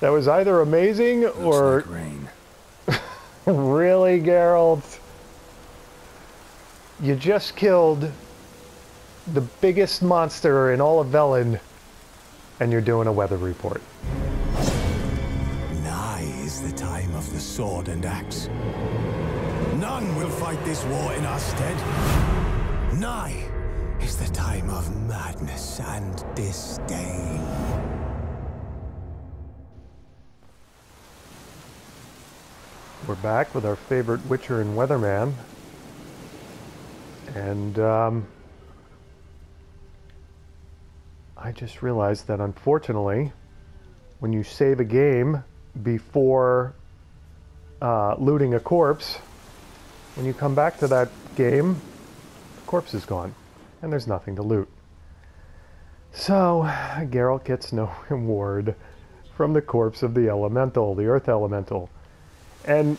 That was either amazing or... Looks like rain. Really, Geralt? You just killed the biggest monster in all of Velen, and you're doing a weather report. Nigh is the time of the sword and axe. None will fight this war in our stead. Nigh is the time of madness and disdain. We're back with our favorite Witcher and Weatherman. And I just realized that unfortunately, when you save a game before looting a corpse, when you come back to that game, the corpse is gone. And there's nothing to loot. So, Geralt gets no reward from the corpse of the Elemental, the Earth Elemental. And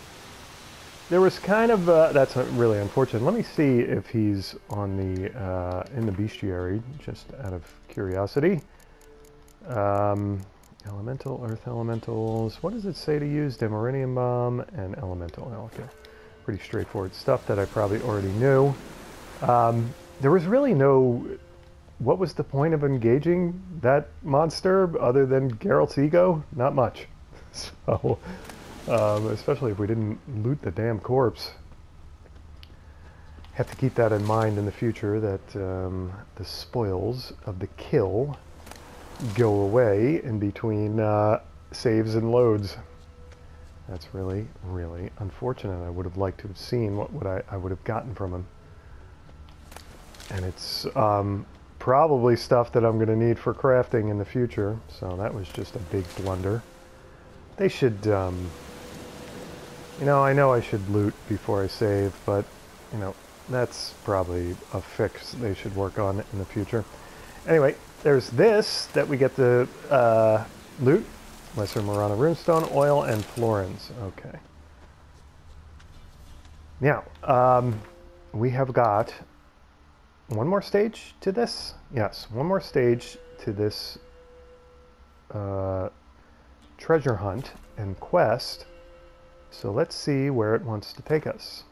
there was kind of a, that's really unfortunate. Let me see if he's on the in the bestiary, just out of curiosity. Elemental, Earth Elementals. What does it say to use? Dimeritium Bomb and Elemental Oil. Okay. Pretty straightforward stuff that I probably already knew. There was really no... What was the point of engaging that monster other than Geralt's ego? Not much. So... especially if we didn't loot the damn corpse. Have to keep that in mind in the future, that the spoils of the kill go away in between saves and loads. That's really, really unfortunate. I would have liked to have seen what I would have gotten from him. And it's probably stuff that I'm going to need for crafting in the future, so that was just a big blunder. They should... You know I should loot before I save, but, you know, that's probably a fix they should work on in the future. Anyway, there's this that we get to loot. Lesser Marana runestone, oil, and florins. Okay. Now, we have got one more stage to this. Yes, one more stage to this treasure hunt and quest. So let's see where it wants to take us.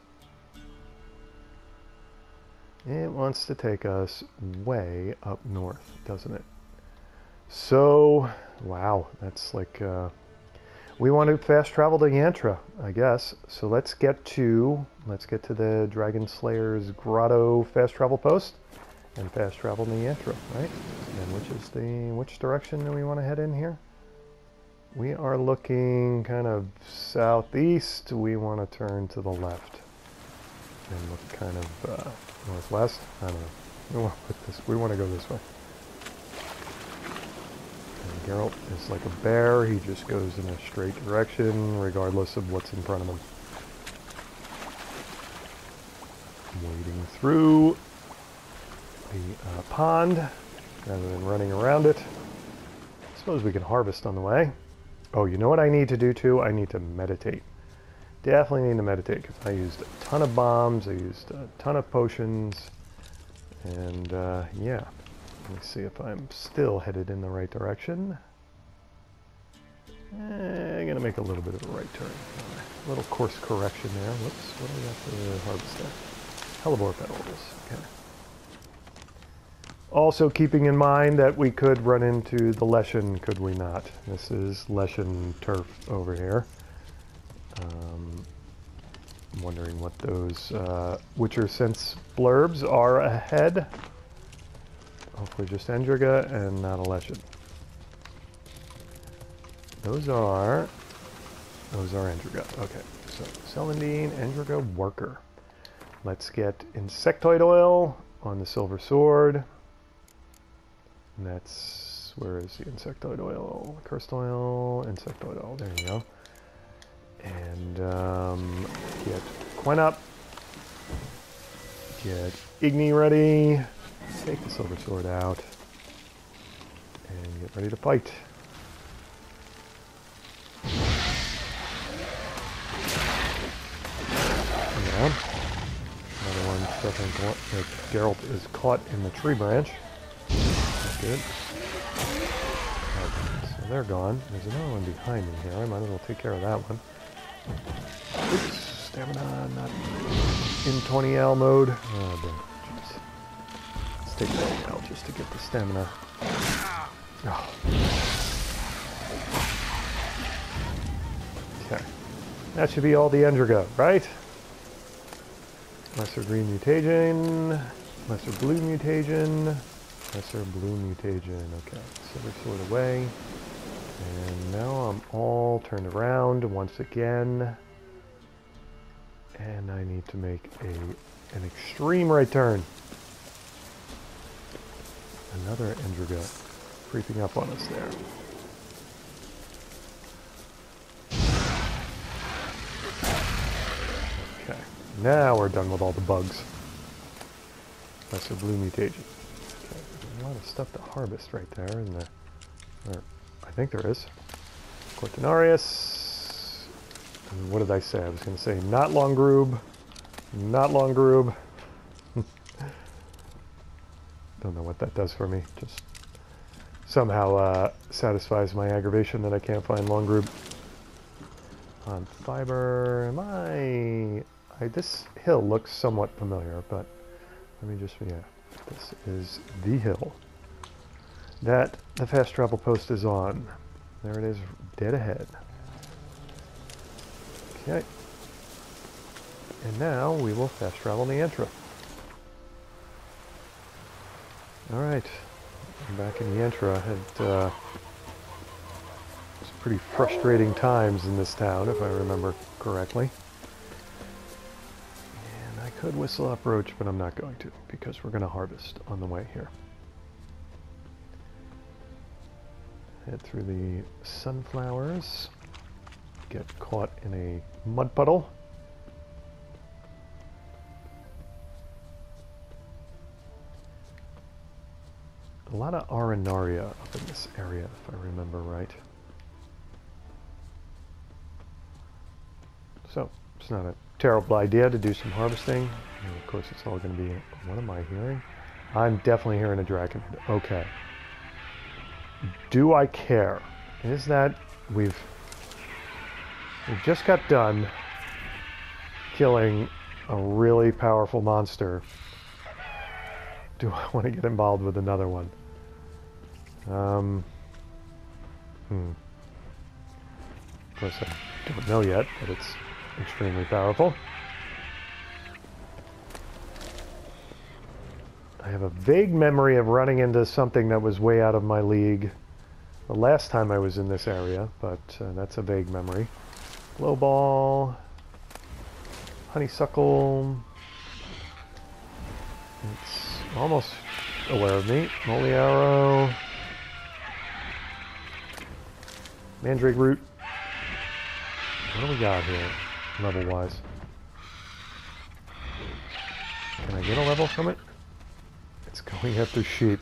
It wants to take us way up north, doesn't it? So, wow, that's like... we want to fast travel to Yantra, I guess. So let's get to the Dragon Slayer's Grotto fast travel post and fast travel to Yantra, right? And which direction do we want to head in here? We are looking kind of southeast. We want to turn to the left and look kind of northwest. I don't know. We want to go this way. And Geralt is like a bear. He just goes in a straight direction regardless of what's in front of him. Wading through the pond rather than running around it. I suppose we can harvest on the way. Oh, you know what I need to do, too? I need to meditate. Definitely need to meditate, because I used a ton of bombs, I used a ton of potions, and, yeah. Let me see if I'm still headed in the right direction. I'm going to make a little bit of a right turn. A little course correction there. Whoops, what do we have to harvest there? Hellebore petals, okay. Also keeping in mind that we could run into the Leshen, could we not? This is Leshen turf over here. I'm wondering what those Witcher Sense blurbs are ahead. Hopefully just Endrega and not a Leshen. Those are Endrega. Okay, so Celandine, Endrega, Worker. Let's get Insectoid Oil on the Silver Sword. And that's, where is the insectoid oil? Cursed oil, insectoid oil, there you go. And get Quen up. Get Igni ready. Take the silver sword out. And get ready to fight. Yeah. Another one, Geralt is caught in the tree branch. Good. Okay, so So they're gone. There's another one behind me here. I might as well take care of that one. Oops. Stamina, not in 20L mode. Oh, boy. Jeez. Let's take 20L just to get the stamina. Oh. Okay. That should be all the Endrega, right? Lesser green mutagen. Lesser blue mutagen. Lesser blue mutagen. Okay, so we're sort of away. And now I'm all turned around once again. And I need to make an extreme right turn. Another Endrega creeping up on us there. Okay, now we're done with all the bugs. That's a blue mutation. Okay, there's a lot of stuff to harvest right there, isn't there? Or, I think there is. Cortinarius. And what did I say? I was going to say not long groob. Not long groob. Don't know what that does for me. Just somehow satisfies my aggravation that I can't find long groob. On fiber, am I... This hill looks somewhat familiar, but let me just... Yeah, this is the hill that the fast travel post is on. There it is, dead ahead. Okay, and now we will fast travel the Yantra. Alright, I'm back in Yantra. I had some pretty frustrating times in this town, if I remember correctly. And I could whistle up Roach, but I'm not going to, because we're going to harvest on the way here. Head through the sunflowers. Get caught in a mud puddle. A lot of Arenaria up in this area, if I remember right. So, it's not a terrible idea to do some harvesting. And of course, it's all going to be... What am I hearing? I'm definitely hearing a dragonhead. Okay. Do I care? Is that... We just got done killing a really powerful monster. Do I want to get involved with another one? Of course, I don't know yet, but it's extremely powerful. I have a vague memory of running into something that was way out of my league the last time I was in this area, but that's a vague memory. Glowball, honeysuckle, it's almost aware of me, moly arrow, mandrake root. What do we got here, level wise? Can I get a level from it? It's going after sheep.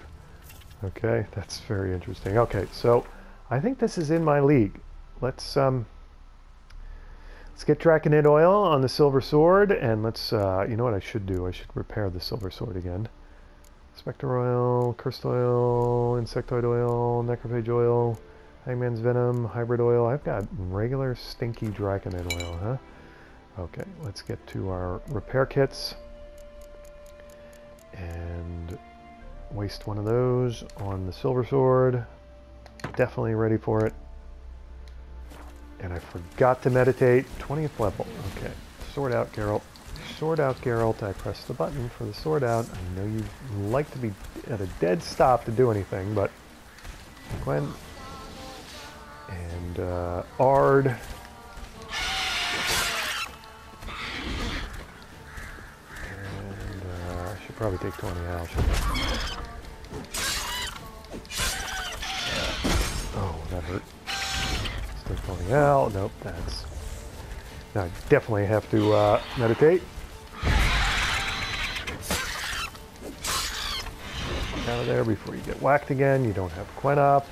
Okay, that's very interesting. Okay, so I think this is in my league. Let's get Draconid Oil on the Silver Sword, and let's, you know what I should do? I should repair the Silver Sword again. Spectre Oil, Cursed Oil, Insectoid Oil, Necrophage Oil, Hangman's Venom, Hybrid Oil. I've got regular stinky Draconid Oil, huh? Okay, let's get to our repair kits. And waste one of those on the Silver Sword. Definitely ready for it. And I forgot to meditate. 20th level. Okay. Sword out, Geralt. Sword out, Geralt. I pressed the button for the sword out. I know you like to be at a dead stop to do anything, but... Quen. And, Ard. And, I should probably take 20 out, shouldn't I? Oh, that hurt. Pulling out. Nope, that's... Now I definitely have to meditate. Get out of there before you get whacked again. You don't have Quen up.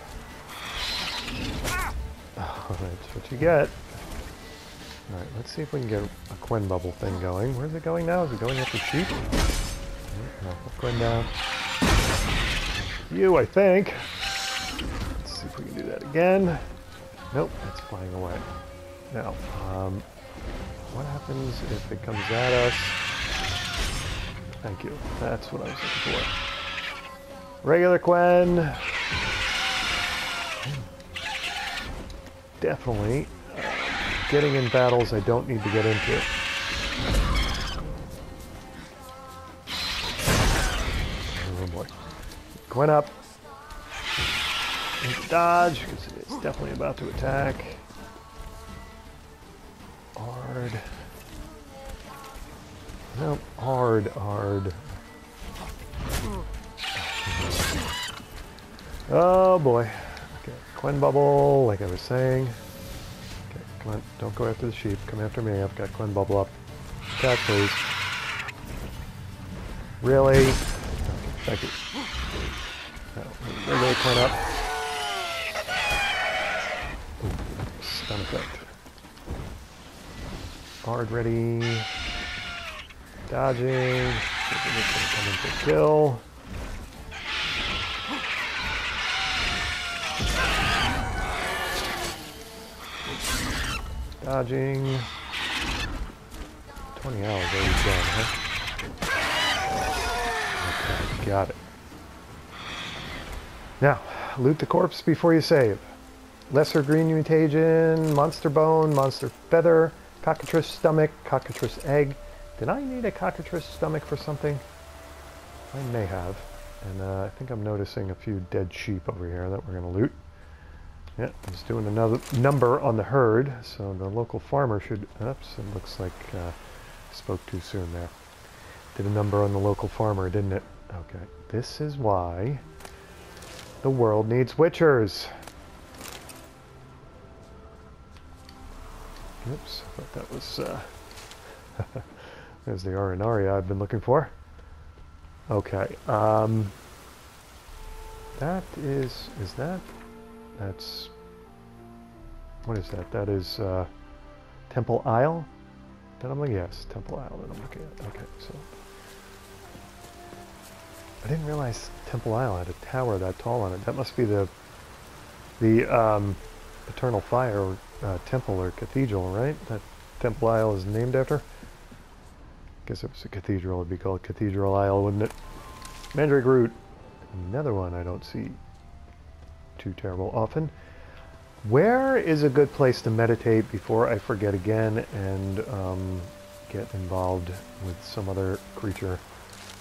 Oh, that's what you get. Alright, let's see if we can get a Quen bubble thing going. Where's it going now? Is it going after sheep? No, Quen down. You, I think. we can do that again. Nope, it's flying away. Now, what happens if it comes at us? Thank you. That's what I was looking for. Regular Quen. Definitely. Getting in battles I don't need to get into. Oh boy. Quen up. Into dodge, because it is definitely about to attack. Ard. No, Ard. Oh boy. Okay, Quen bubble, like I was saying. Okay, come on, don't go after the sheep. Come after me. I've got Quen bubble up. Attack, please. Really? Okay, thank you. We're going to Quen up. Ooh, stun effect. Ard ready. Dodging. Come in for kill. Dodging. 20 hours already done, huh? Okay, got it. Now, loot the corpse before you save. Lesser green mutation, monster bone, monster feather, cockatrice stomach, cockatrice egg. Did I need a cockatrice stomach for something? I may have. And I think I'm noticing a few dead sheep over here that we're going to loot. Yeah, he's doing another number on the herd, so the local farmer should... Oops, it looks like I spoke too soon there. Did a number on the local farmer, didn't it? Okay, this is why the world needs Witchers. Oops, I thought that was... there's the Arenaria I've been looking for. Okay, that is... That's... What is that? That is Temple Isle? That I'm looking at? Yes, Temple Isle that I'm looking at. Okay, so... I didn't realize Temple Isle had a tower that tall on it. That must be the Eternal Fire Temple or Cathedral, right? That Temple Isle is named after? I guess if it was a cathedral, it would be called Cathedral Isle, wouldn't it? Mandrake Root. Another one I don't see too terrible often. Where is a good place to meditate before I forget again and get involved with some other creature?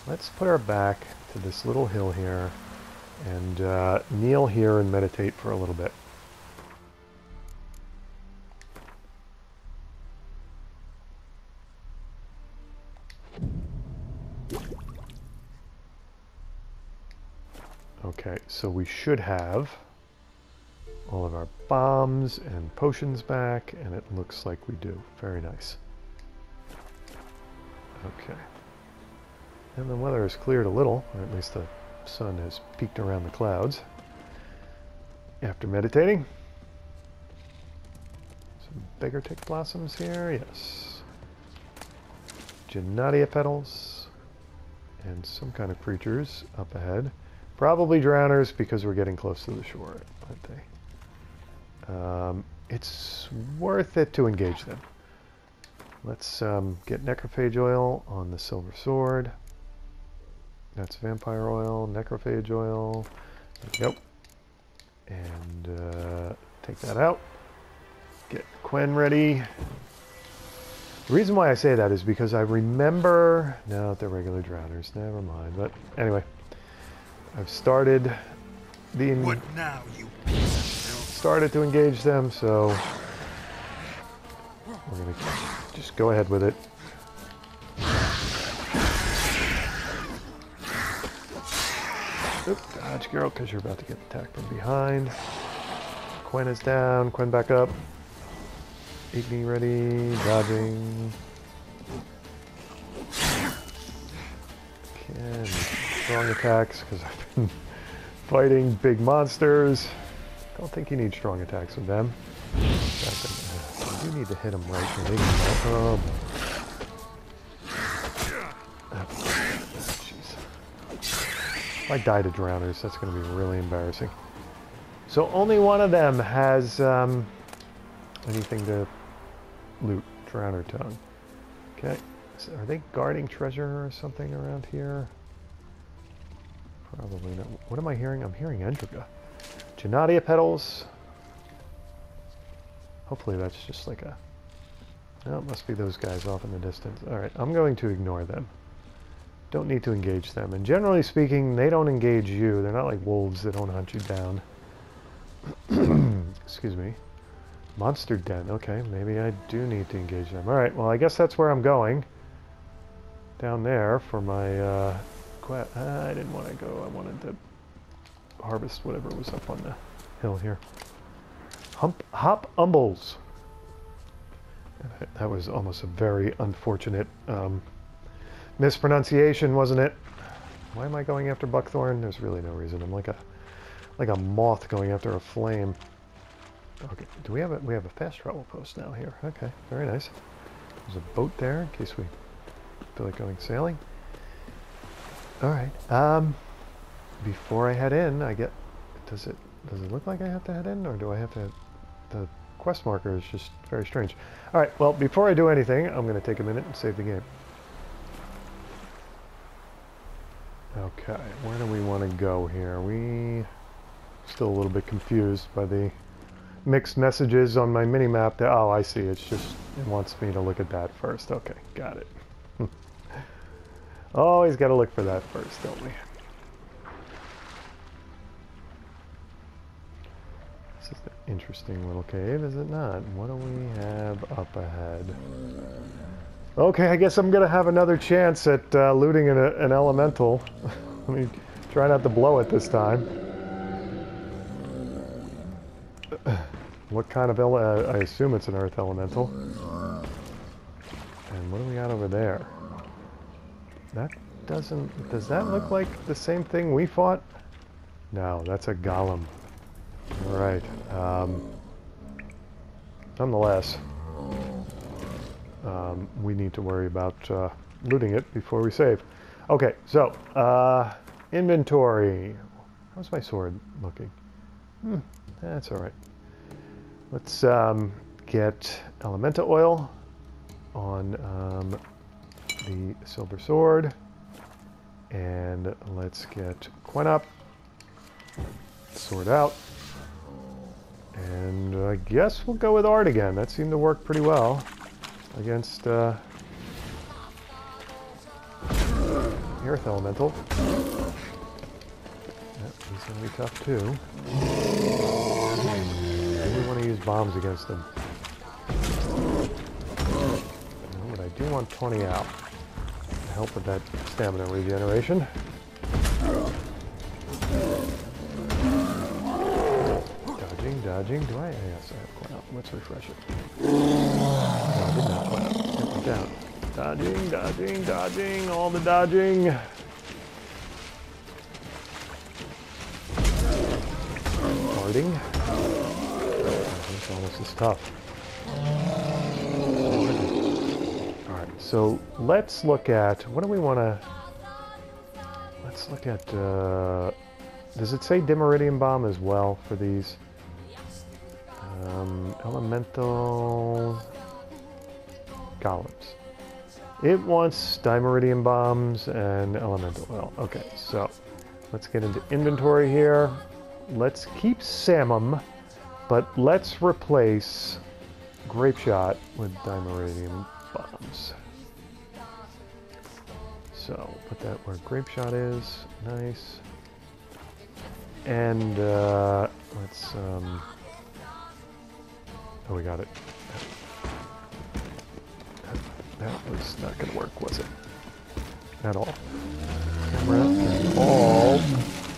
Let's put our back to this little hill here and kneel here and meditate for a little bit. Okay, so we should have all of our bombs and potions back, and it looks like we do. Very nice. Okay. And the weather has cleared a little, or at least the sun has peeked around the clouds after meditating. Some beggar tick blossoms here, yes. Gennadia petals, and some kind of creatures up ahead. Probably drowners because we're getting close to the shore, aren't they? It's worth it to engage them. Let's get Necrophage Oil on the Silver Sword. That's Vampire Oil, Necrophage Oil. Yep. And take that out. Get Quen ready. The reason why I say that is because I remember... No, they're regular drowners. Never mind. But anyway... I've started to engage them, so we're gonna just go ahead with it. Oop, dodge, Geralt, because you're about to get attacked from behind. Quen is down. Quen back up. Igni ready, dodging. Okay. Strong attacks because I've been fighting big monsters. I don't think you need strong attacks with them. In fact, you need to hit them right when they get up. Oh boy. Jeez. If I die to drowners, that's going to be really embarrassing. So only one of them has anything to loot. Drowner tongue. Okay. So are they guarding treasure or something around here? Probably not. What am I hearing? I'm hearing Endrega. Gennadia petals. Hopefully that's just like a... No, it must be those guys off in the distance. Alright, I'm going to ignore them. Don't need to engage them. And generally speaking, they don't engage you. They're not like wolves that don't hunt you down. Excuse me. Monster den. Okay, maybe I do need to engage them. Alright, well I guess that's where I'm going. Down there for my... quest. I didn't want to go. I wanted to harvest whatever was up on the hill here. Hop umbles. That was almost a very unfortunate mispronunciation, wasn't it? Why am I going after buckthorn? There's really no reason. I'm like a moth going after a flame. Okay, do we have a fast travel post now here? Okay, very nice. There's a boat there in case we feel like going sailing. All right. Before I head in, I get does it look like I have to head in, or do I have to? The quest marker is just very strange. All right. Well, before I do anything, I'm going to take a minute and save the game. Okay, where do we want to go here? We still a little bit confused by the mixed messages on my mini map. That, oh, I see. It's just it wants me to look at that first. Okay, got it. Always got to look for that first, don't we? This is an interesting little cave, is it not? What do we have up ahead? Okay, I guess I'm going to have another chance at looting an elemental. Let me try not to blow it this time. What kind of I assume it's an earth elemental. And what do we got over there? That doesn't... Does that look like the same thing we fought? No, that's a golem. Alright. Nonetheless, we need to worry about looting it before we save. Okay, so, inventory. How's my sword looking? That's alright. Let's get elemental oil on... the silver sword, and let's get Quen up, sword out, and I guess we'll go with Ard again. That seemed to work pretty well against Earth Elemental. Yep, he's going to be tough too. Maybe we want to use bombs against him. No, but I do want 20 out. Help with that stamina regeneration. Dodging, dodging. Do I? Yes, I have Quen up. Let's refresh it. No, I did not Quen up. Get me down. Dodging, dodging, dodging. All the dodging. Farting. This almost is tough. So let's look at, what do we want to, let's look at, does it say Dimeritium Bomb as well for these? Elemental golems. It wants Dimeridium Bombs and Elemental Oil. Okay, so let's get into inventory here. Let's keep Samum, but let's replace Grapeshot with Dimeridium Bombs. So, put that where Grapeshot is. Nice. And, let's, oh, we got it. That was not going to work, was it? At all. Camera is all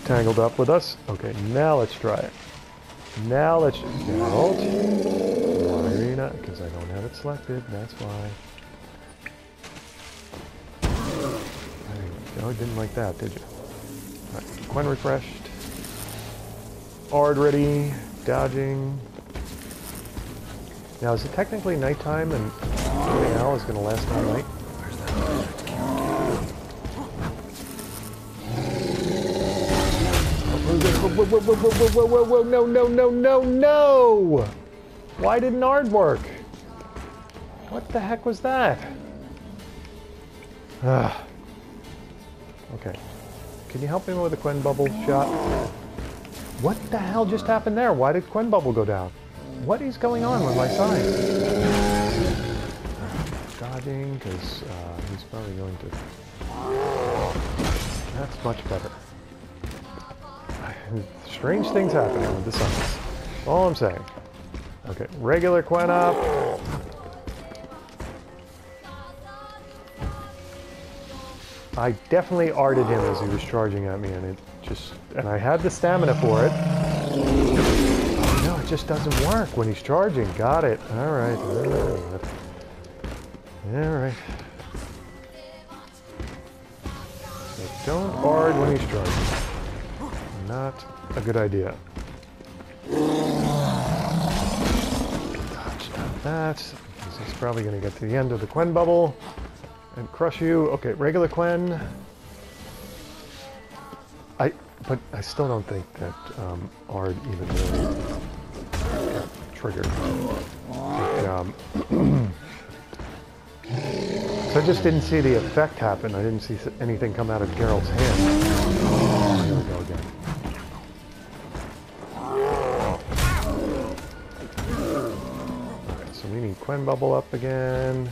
tangled up with us. Okay, now let's try it. Now let's... Geralt. Why are you not? Because I don't have it selected, that's why. Oh, didn't like that, did you? All right, Quen refreshed. Ard ready. Dodging. Now, is it technically nighttime and everything now is going to last all night? Where's that? whoa, no! Why didn't Ard work? What the heck was that? Okay. Can you help me with a Quen bubble shot? What the hell just happened there? Why did Quen bubble go down? What is going on with my sign? Dodging, because he's probably going to... That's much better. Strange things happening with the signs. All I'm saying. Okay, regular Quen up. I definitely arted him as he was charging at me, and it just... And I had the stamina for it. No, it just doesn't work when he's charging. Got it. Alright. Alright. So don't ard when he's charging. Not a good idea. Dodge that. Because it's probably going to get to the end of the Quen bubble. And crush you. Okay, regular Quen. But I still don't think that Ard even really triggered. So I just didn't see the effect happen. I didn't see anything come out of Geralt's hand. Oh, here we go again. Alright, so we need Quen bubble up again.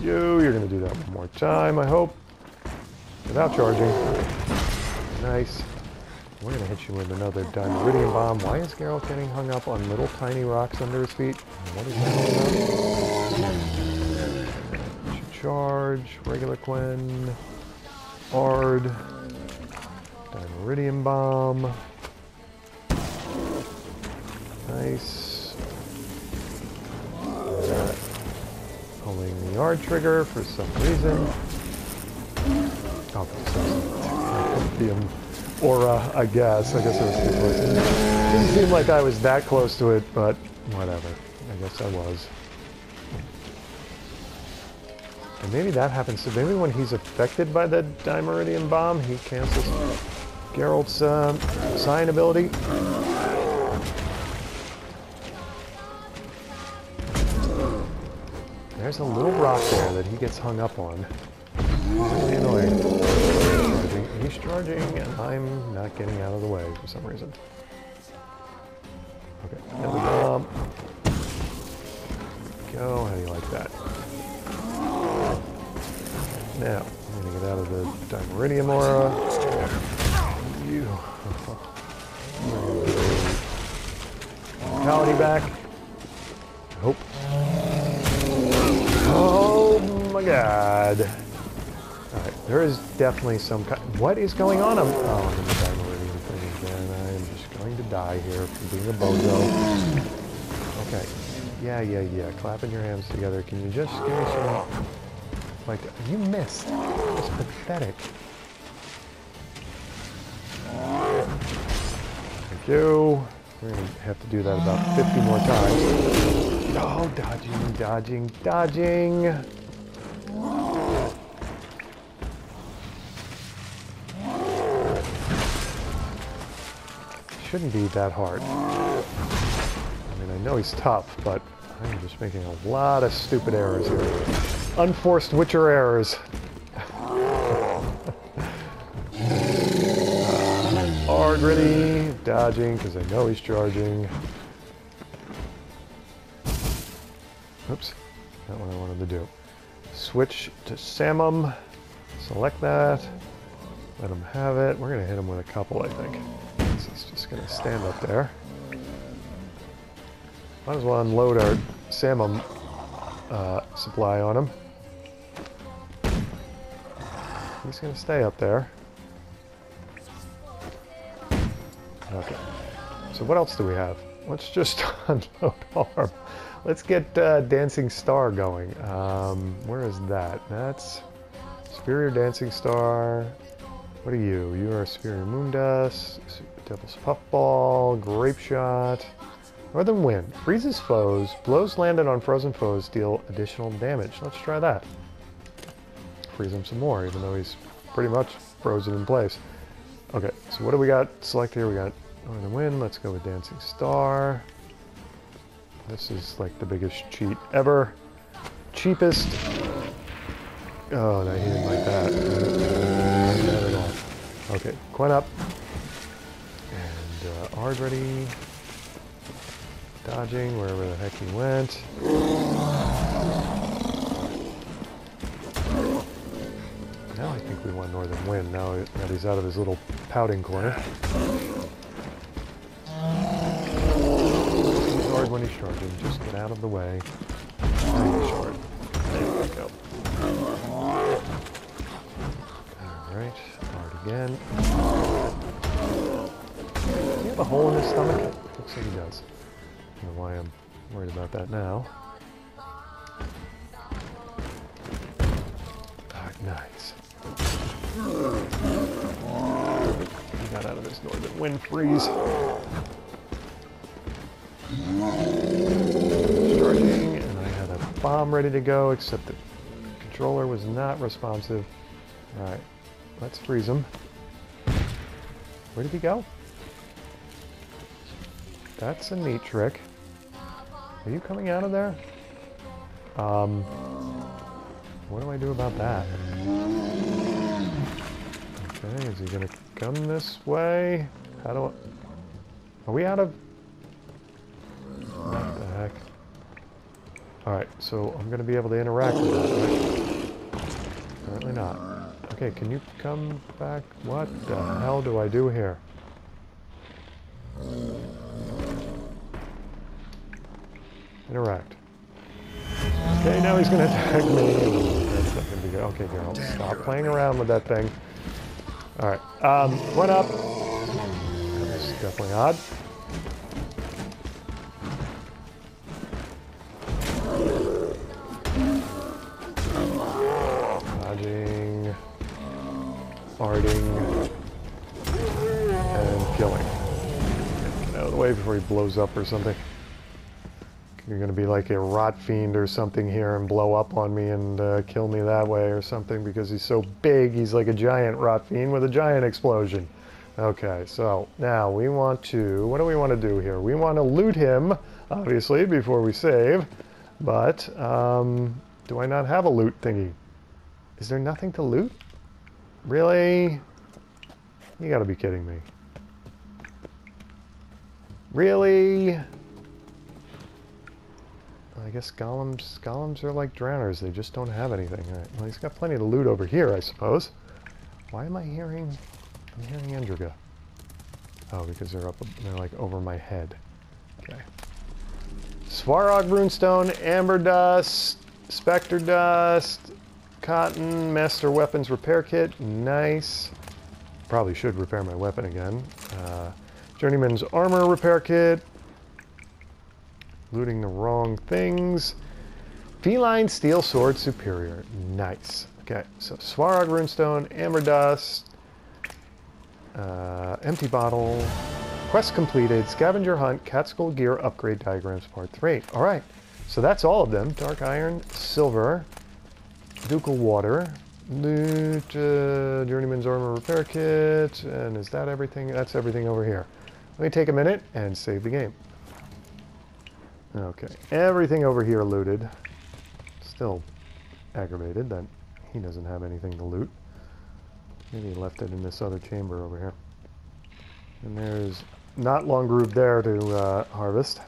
You're gonna do that one more time, I hope. Without charging. Nice. We're gonna hit you with another Dimeritium Bomb. Why is Geralt getting hung up on little tiny rocks under his feet? What is that about? Charge, regular Quen, Ard, Dimeritium Bomb. Nice. The Ard trigger for some reason. Oh, lithium aura, I guess. I guess I was too close. It didn't seem like I was that close to it, but whatever. I guess I was. And maybe that happens. So maybe when he's affected by the Dimeritium Bomb, he cancels Geralt's sign ability. There's a little rock there that he gets hung up on. Really annoying. He's charging, and I'm not getting out of the way for some reason. Okay, there we go. Go, how do you like that? Now, I'm gonna get out of the Dimeritium aura. You. Vitality back. I hope. Oh my god. Alright, there is definitely some kind... What is going on? I'm... Oh, I'm gonna die already with again. I am just going to die here for being a bozo. Okay. Yeah. Clapping your hands together. Can you just give me some... Like, you missed. It's pathetic. Thank you. We're gonna have to do that about 50 more times. Oh, dodging. Shouldn't be that hard. I mean, I know he's tough, but I'm just making a lot of stupid errors here. Unforced Witcher errors. Already dodging, because I know he's charging. Oops, not what I wanted to do. Switch to Samum. Select that. Let him have it. We're going to hit him with a couple, I think. So it's just going to stand up there. Might as well unload our Samum supply on him. He's going to stay up there. Okay. So what else do we have? Let's just unload Arm. Let's get Dancing Star going. Where is that? That's Superior Dancing Star. What are you? You are Superior Moondust, Devil's Puffball, Grapeshot, Northern Wind. Freezes foes. Blows landed on frozen foes deal additional damage. Let's try that. Freeze him some more, even though he's pretty much frozen in place. Okay, so what do we got select here? We got Northern Wind. Let's go with Dancing Star. This is like the biggest cheat ever. Cheapest. Oh, no, he didn't like that. Not bad at all. Okay, Quen up. And Ard ready. Dodging wherever the heck he went. Now I think we want Northern Wind, now that he's out of his little pouting corner. Shard when he's charging, just get out of the way. Shard. There we go. Alright, Ard again. Does he have a hole in his stomach? Looks like he does. I don't know why I'm worried about that now. Alright, nice. He got out of this Northern Wind freeze. Charging, and I had a bomb ready to go, except the controller was not responsive. Alright, let's freeze him. Where did he go? That's a neat trick. Are you coming out of there? What do I do about that? Okay, is he gonna come this way? How do I... Are we out of... What the heck? Alright, so I'm gonna be able to interact with that, right? Apparently not. Okay, can you come back? What the hell do I do here? Interact. Okay, now he's going to attack me. That's not going to be good. Okay, Geralt, stop playing around with that thing. Alright, one up. That's definitely odd. Dodging, farting, and killing. Get out of the way before he blows up or something. You're going to be like a rot fiend or something here and blow up on me and kill me that way or something because he's so big, he's like a giant rot fiend with a giant explosion. Okay, so now we want to... What do we want to do here? We want to loot him, obviously, before we save, but do I not have a loot thingy? Is there nothing to loot? Really? You got to be kidding me. Really? I guess golems are like drowners. They just don't have anything. All right. Well, he's got plenty to loot over here, I suppose. Why am I hearing? I'm hearing Endrega. Oh, because they're up. They're like over my head. Okay. Svarog runestone, Amber Dust, Spectre Dust, Cotton, Master Weapons Repair Kit. Nice. Probably should repair my weapon again. Journeyman's Armor Repair Kit. Looting the wrong things. Feline Steel Sword Superior. Nice. Okay, so Svarog Runestone, Amber Dust, Empty Bottle, Quest Completed, Scavenger Hunt, Cat Skull Gear Upgrade Diagrams Part 3. Alright, so that's all of them. Dark Iron, Silver, Ducal Water, Loot, Journeyman's Armor Repair Kit, and is that everything? That's everything over here. Let me take a minute and save the game. Okay, everything over here looted. Still aggravated that he doesn't have anything to loot. Maybe he left it in this other chamber over here. And there's not long groove there to harvest.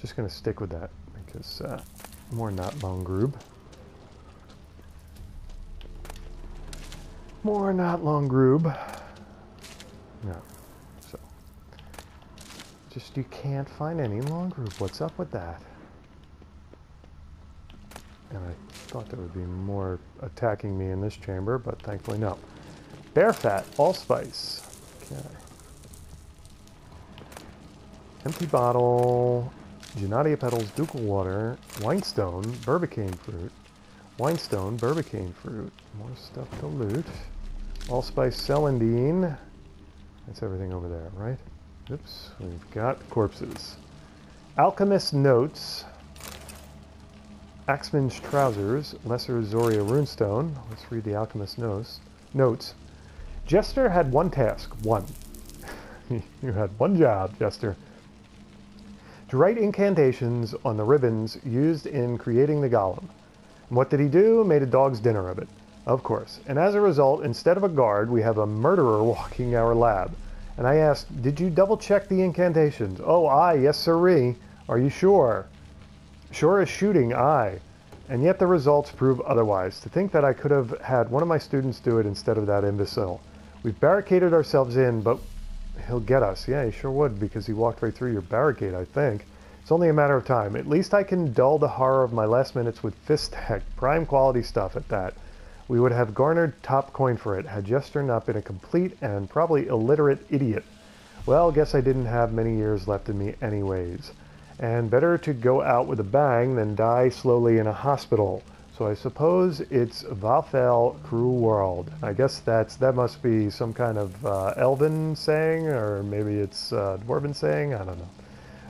Just going to stick with that because more not long groove. More not long groove. No. Just, you can't find any long group. What's up with that? And I thought there would be more attacking me in this chamber, but thankfully no. Bear fat, allspice. Okay. Empty bottle, Gennadia petals, ducal water, winestone, burbicane fruit, winestone, burbicane fruit. More stuff to loot. Allspice, celandine. That's everything over there, right? Oops, we've got corpses. Alchemist Notes, Axeman's Trousers, Lesser Zoria Runestone. Let's read the Alchemist Notes. Jester had one task. One. You had one job, Jester. To write incantations on the ribbons used in creating the golem. And what did he do? Made a dog's dinner of it. Of course. And as a result, instead of a guard, we have a murderer walking our lab. And I asked, did you double check the incantations? Oh, aye, yes sirree. Are you sure? Sure as shooting, aye. And yet the results prove otherwise. To think that I could have had one of my students do it instead of that imbecile. We've barricaded ourselves in, but he'll get us. Yeah, he sure would, because he walked right through your barricade, I think. It's only a matter of time. At least I can dull the horror of my last minutes with fist tech. Prime quality stuff at that. We would have garnered top coin for it, had Jester not been a complete and probably illiterate idiot. Well, guess I didn't have many years left in me anyways. And better to go out with a bang than die slowly in a hospital. So I suppose it's Vafel Cruel World. I guess that must be some kind of Elven saying, or maybe it's Dwarven saying, I don't know.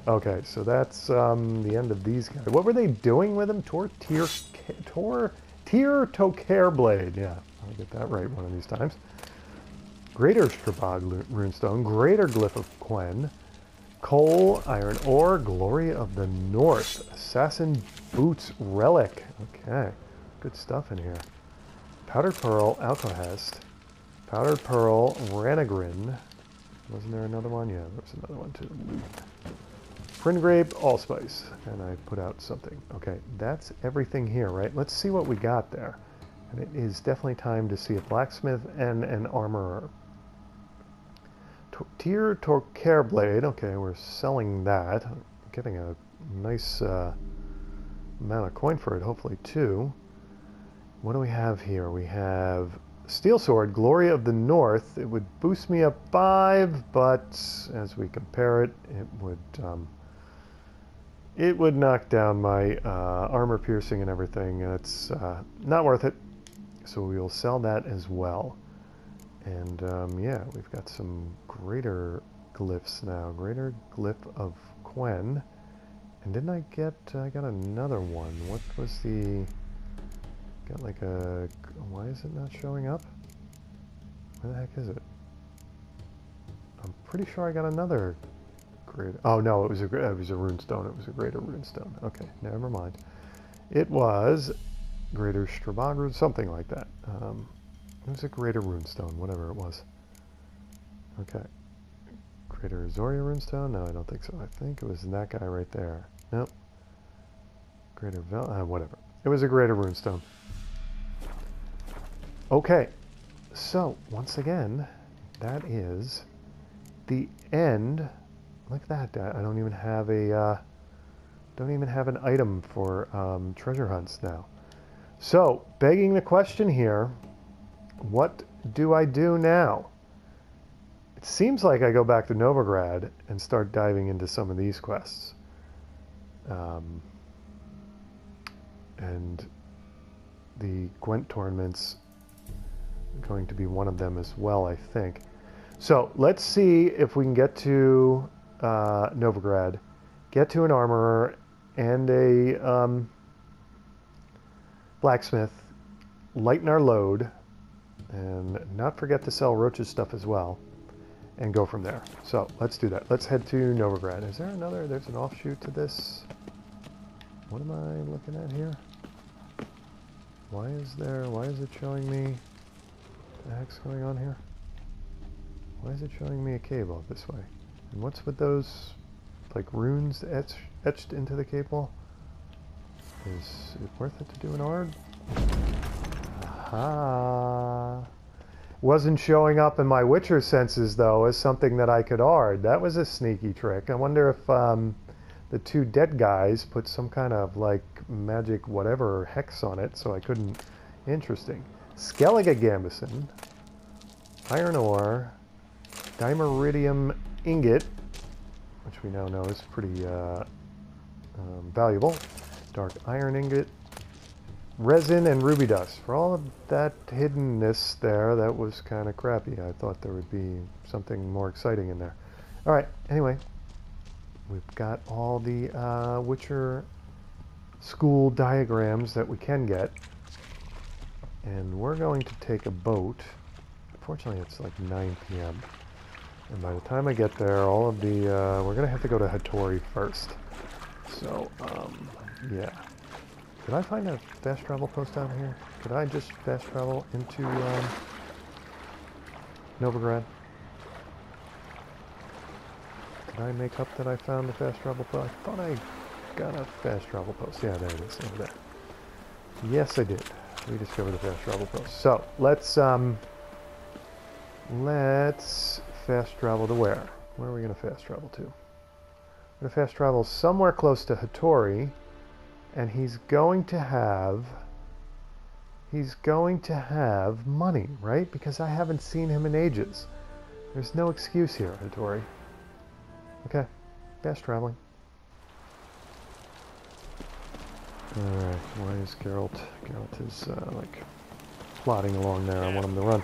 Okay, so that's the end of these guys. What were they doing with them? Tir Tochair Blade. Yeah, I'll get that right one of these times. Greater Strabag runestone, Greater Glyph of Quen. Coal, iron ore, Glory of the North, Assassin Boots Relic. Okay, good stuff in here. Powdered Pearl, Alcohest, Powdered Pearl, Ranagrin. Wasn't there another one? Yeah, there was another one too. Prune Grape, Allspice, and I put out something. Okay, that's everything here, right? Let's see what we got there. And it is definitely time to see a blacksmith and an armorer. Tir Tochair Blade, okay, we're selling that. Getting a nice amount of coin for it, hopefully, too. What do we have here? We have Steel Sword, Glory of the North. It would boost me up 5, but as we compare it, it would knock down my armor piercing and everything. It's not worth it, so we'll sell that as well. And, yeah, we've got some greater glyphs now. Greater Glyph of Quen. And didn't I get... I got another one. What was the... Got like a... Why is it not showing up? Where the heck is it? I'm pretty sure I got another... Great... Oh, no, it was a runestone. It was a greater runestone. Okay, never mind. It was Greater Strabag Rune, something like that. It was a Greater Runestone, whatever it was. Okay. Greater Azoria Runestone? No, I don't think so. I think it was that guy right there. Nope. Greater Vel... whatever. It was a Greater Runestone. Okay. So, once again, that is the end. Look at that. I don't even have a... don't even have an item for treasure hunts now. So, begging the question here... What do I do now? It seems like I go back to Novigrad and start diving into some of these quests. And the Gwent tournament's going to be one of them as well, I think. So let's see if we can get to Novigrad, get to an armorer and a blacksmith, lighten our load, and not forget to sell Roach's stuff as well, and go from there. So let's do that. Let's head to Novigrad. Is there another? There's an offshoot to this. What am I looking at here? Why is there? Why is it showing me? What the heck's going on here? Why is it showing me a cave all this way? And what's with those like runes etched into the cave wall? Is it worth it to do an Ard? Ah, wasn't showing up in my Witcher senses, though, as something that I could Ard. That was a sneaky trick. I wonder if the two dead guys put some kind of, like, magic whatever hex on it, so I couldn't... Interesting. Skellige Gambeson, iron ore, Dimeritium ingot, which we now know is pretty valuable, dark iron ingot, resin and ruby dust. For all of that hiddenness there, that was kind of crappy. I thought there would be something more exciting in there. Alright, anyway. We've got all the Witcher school diagrams that we can get. And we're going to take a boat Fortunately, it's like 9 p.m. And by the time I get there, all of the... we're going to have to go to Hattori first. So, yeah. Did I find a fast travel post down here? Could I just fast travel into Novigrad? Did I make up that I found the fast travel post? I thought I got a fast travel post. Yeah, there it is. Over there. Yes, I did. We discovered the fast travel post. So, let's fast travel to where? Where are we going to fast travel to? We're going to fast travel somewhere close to Hattori, and he's going to have money, right? Because I haven't seen him in ages. There's no excuse here, Hattori. Okay, fast traveling. Alright, why is Geralt? Geralt is, like, plodding along there. I want him to run.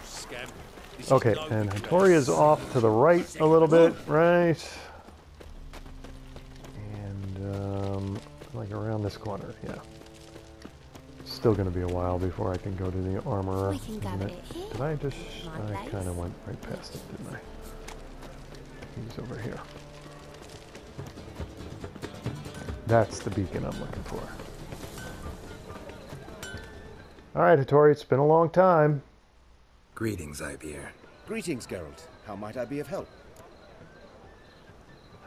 Okay, and Hattori is off to the right a little bit, right? And, like, around this corner, yeah. Still gonna be a while before I can go to the armorer. Did I just... I kinda went right past it, didn't I? He's over here. That's the beacon I'm looking for. Alright, Hattori, it's been a long time. Greetings, Ibeer. Greetings, Geralt. How might I be of help?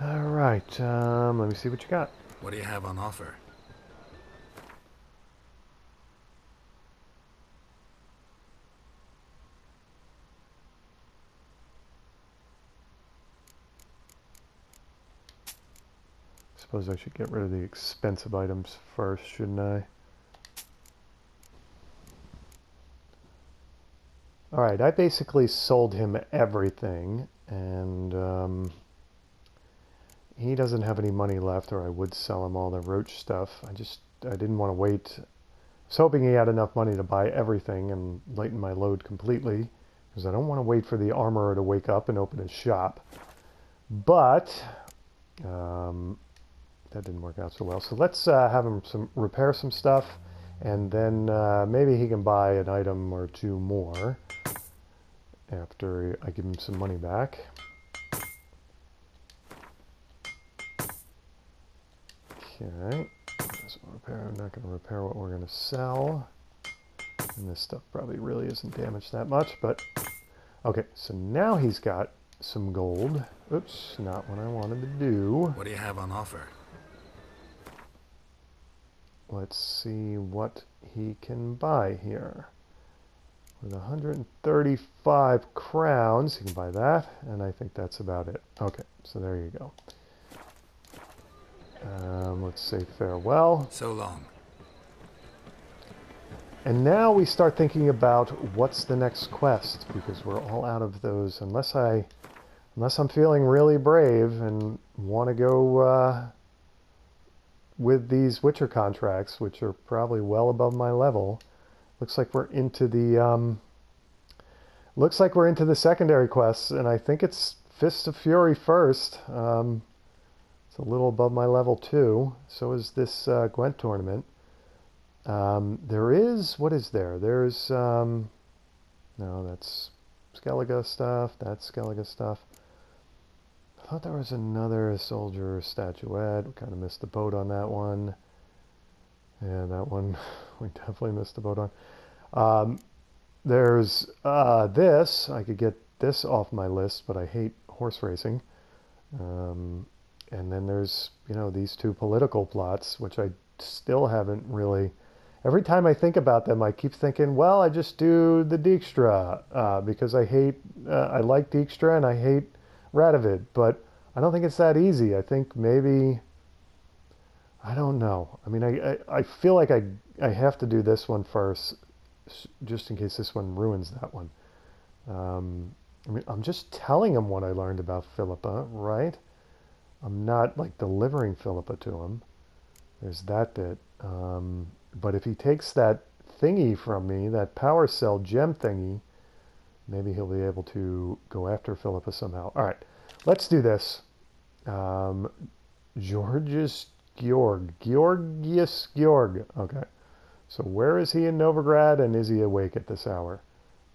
Alright, let me see what you got. What do you have on offer? Suppose I should get rid of the expensive items first, shouldn't I? Alright, I basically sold him everything, and he doesn't have any money left, or I would sell him all the roach stuff. I didn't want to wait. I was hoping he had enough money to buy everything and lighten my load completely, because I don't want to wait for the armorer to wake up and open his shop. But, that didn't work out so well. So let's have him repair some stuff, and then maybe he can buy an item or two more after I give him some money back. Okay, so repair. I'm not going to repair what we're going to sell. And this stuff probably really isn't damaged that much, but... Okay, so now he's got some gold. Oops, not what I wanted to do. What do you have on offer? Let's see what he can buy here. With 135 crowns, he can buy that, and I think that's about it. Okay, so there you go. Let's say farewell. So long. And now we start thinking about what's the next quest, because we're all out of those, unless I'm feeling really brave and want to go... with these Witcher contracts, which are probably well above my level. Looks like we're into the secondary quests, and I think it's Fist of Fury first. It's a little above my level too. So is this Gwent tournament. There is, what is there? There's no, that's Skellige stuff. That's Skellige stuff. I thought there was another soldier statuette. We kind of missed the boat on that one. Yeah, that one we definitely missed the boat on. There's this. I could get this off my list, but I hate horse racing. And then there's, you know, these two political plots, which I still haven't really... Every time I think about them, I keep thinking, well, I just do the Dijkstra, because I hate... I like Dijkstra, and I hate Radovid, but I don't think it's that easy. I think maybe, I don't know. I mean, I feel like I have to do this one first, just in case this one ruins that one. I mean, I'm just telling him what I learned about Philippa, right? I'm not, like, delivering Philippa to him. There's that bit. But if he takes that thingy from me, that power cell gem thingy, maybe he'll be able to go after Philippa somehow. All right, let's do this. Georgius Georg. Okay, so where is he in Novigrad, and is he awake at this hour?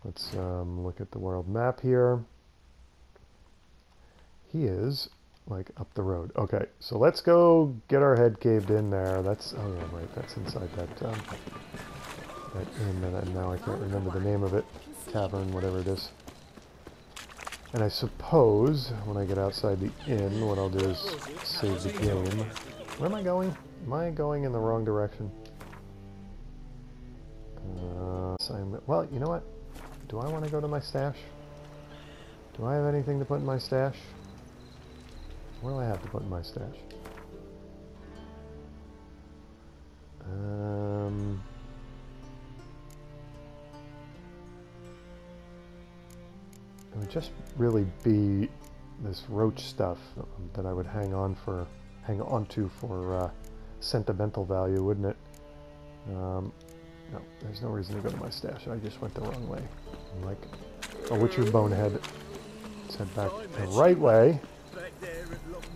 Let's look at the world map here. He is like up the road. Okay, so let's go get our head caved in there. That's, oh yeah, right, that's inside that, that inn that now I can't remember the name of it. Tavern, whatever it is. And I suppose when I get outside the inn, what I'll do is save the game. Where am I going? Am I going in the wrong direction? Assignment. Well, you know what? Do I want to go to my stash? Do I have anything to put in my stash? What do I have to put in my stash? It would just really be this roach stuff that I would hang on to for sentimental value, wouldn't it? No, there's no reason to go to my stash. I just went the wrong way. I'm like a Witcher bonehead. Let's head back the right way.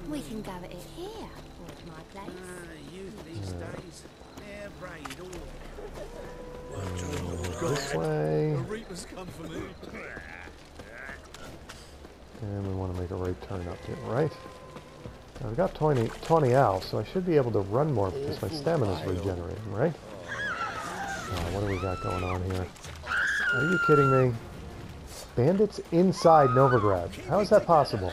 We can gather it here, at my place. This way. And we want to make a right turn up here, right? Now I've got Tawny Owl, so I should be able to run more because my stamina's regenerating, right? Oh, what do we got going on here? Are you kidding me? Bandits inside Novigrad. How is that possible?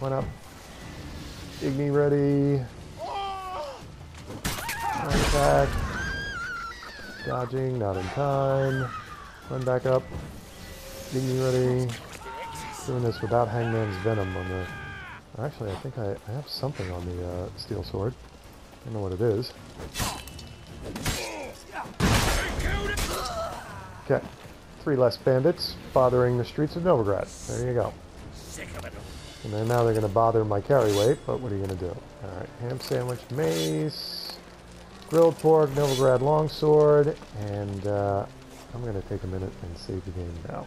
One up. Igni ready. Run back. Dodging, not in time. Run back up. Igni ready. Doing this without Hangman's Venom on the... Actually, I think I have something on the steel sword. I don't know what it is. Okay. 3 less bandits bothering the streets of Novigrad. There you go. And then now they're going to bother my carry weight, but what are you going to do? Alright, ham sandwich, mace, grilled pork, Novigrad longsword, and I'm going to take a minute and save the game now.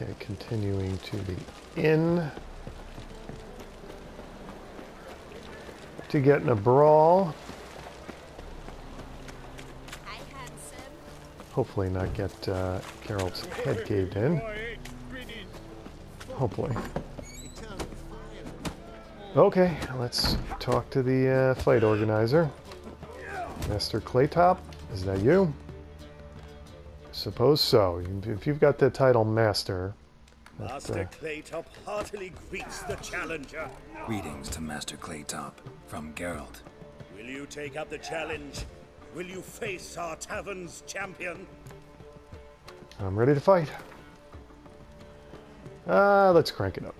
Okay, continuing to the inn. To get in a brawl. Hopefully not get Geralt's head caved in. Hopefully. Okay, let's talk to the fight organizer. Master Claytop, is that you? Suppose so. If you've got the title Master... Master Claytop heartily greets the challenger. Greetings to Master Claytop from Geralt. Will you take up the challenge? Will you face our tavern's champion? I'm ready to fight. Let's crank it up.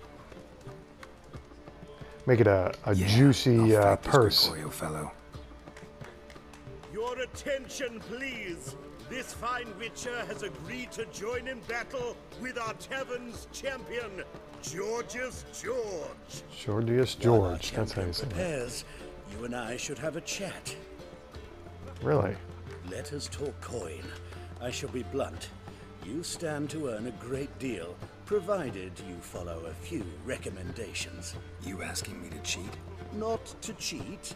Make it a juicy purse. Fellow. Your attention, please. This fine witcher has agreed to join in battle with our tavern's champion, Georgius George. Georgius George, that's how you say it. You and I should have a chat. Really? Let us talk coin. I shall be blunt. You stand to earn a great deal, provided you follow a few recommendations. You asking me to cheat? Not to cheat,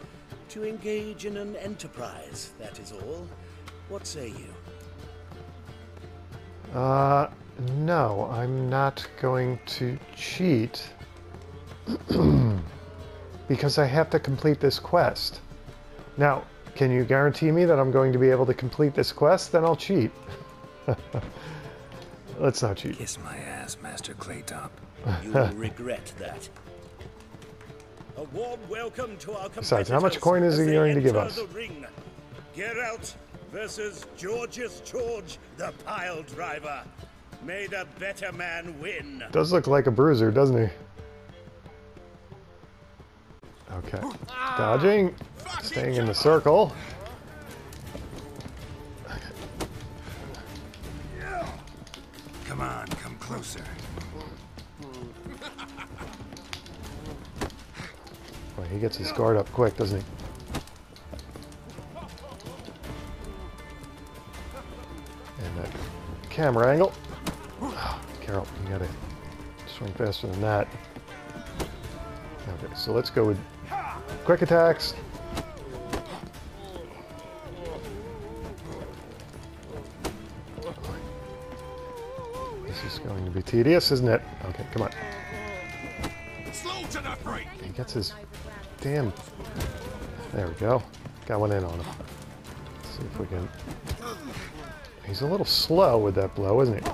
to engage in an enterprise, that is all. What say you? No, I'm not going to cheat because I have to complete this quest. Now, can you guarantee me that I'm going to be able to complete this quest? Then I'll cheat. Let's not cheat. Kiss my ass, Master Claytop. You will regret that. A warm welcome to our competitors. Besides, how much coin is he going to give us? Geralt versus Georgius George, the pile driver. May the better man win. Does look like a bruiser, doesn't he? Okay. Dodging. Staying in the circle. Come on, come closer. Boy, he gets his guard up quick, doesn't he? Camera angle. Oh, Geralt, you gotta swing faster than that. Okay, so let's go with quick attacks. This is going to be tedious, isn't it? Okay, come on. He gets his damn... There we go. Got one in on him. Let's see if we can... He's a little slow with that blow, isn't he?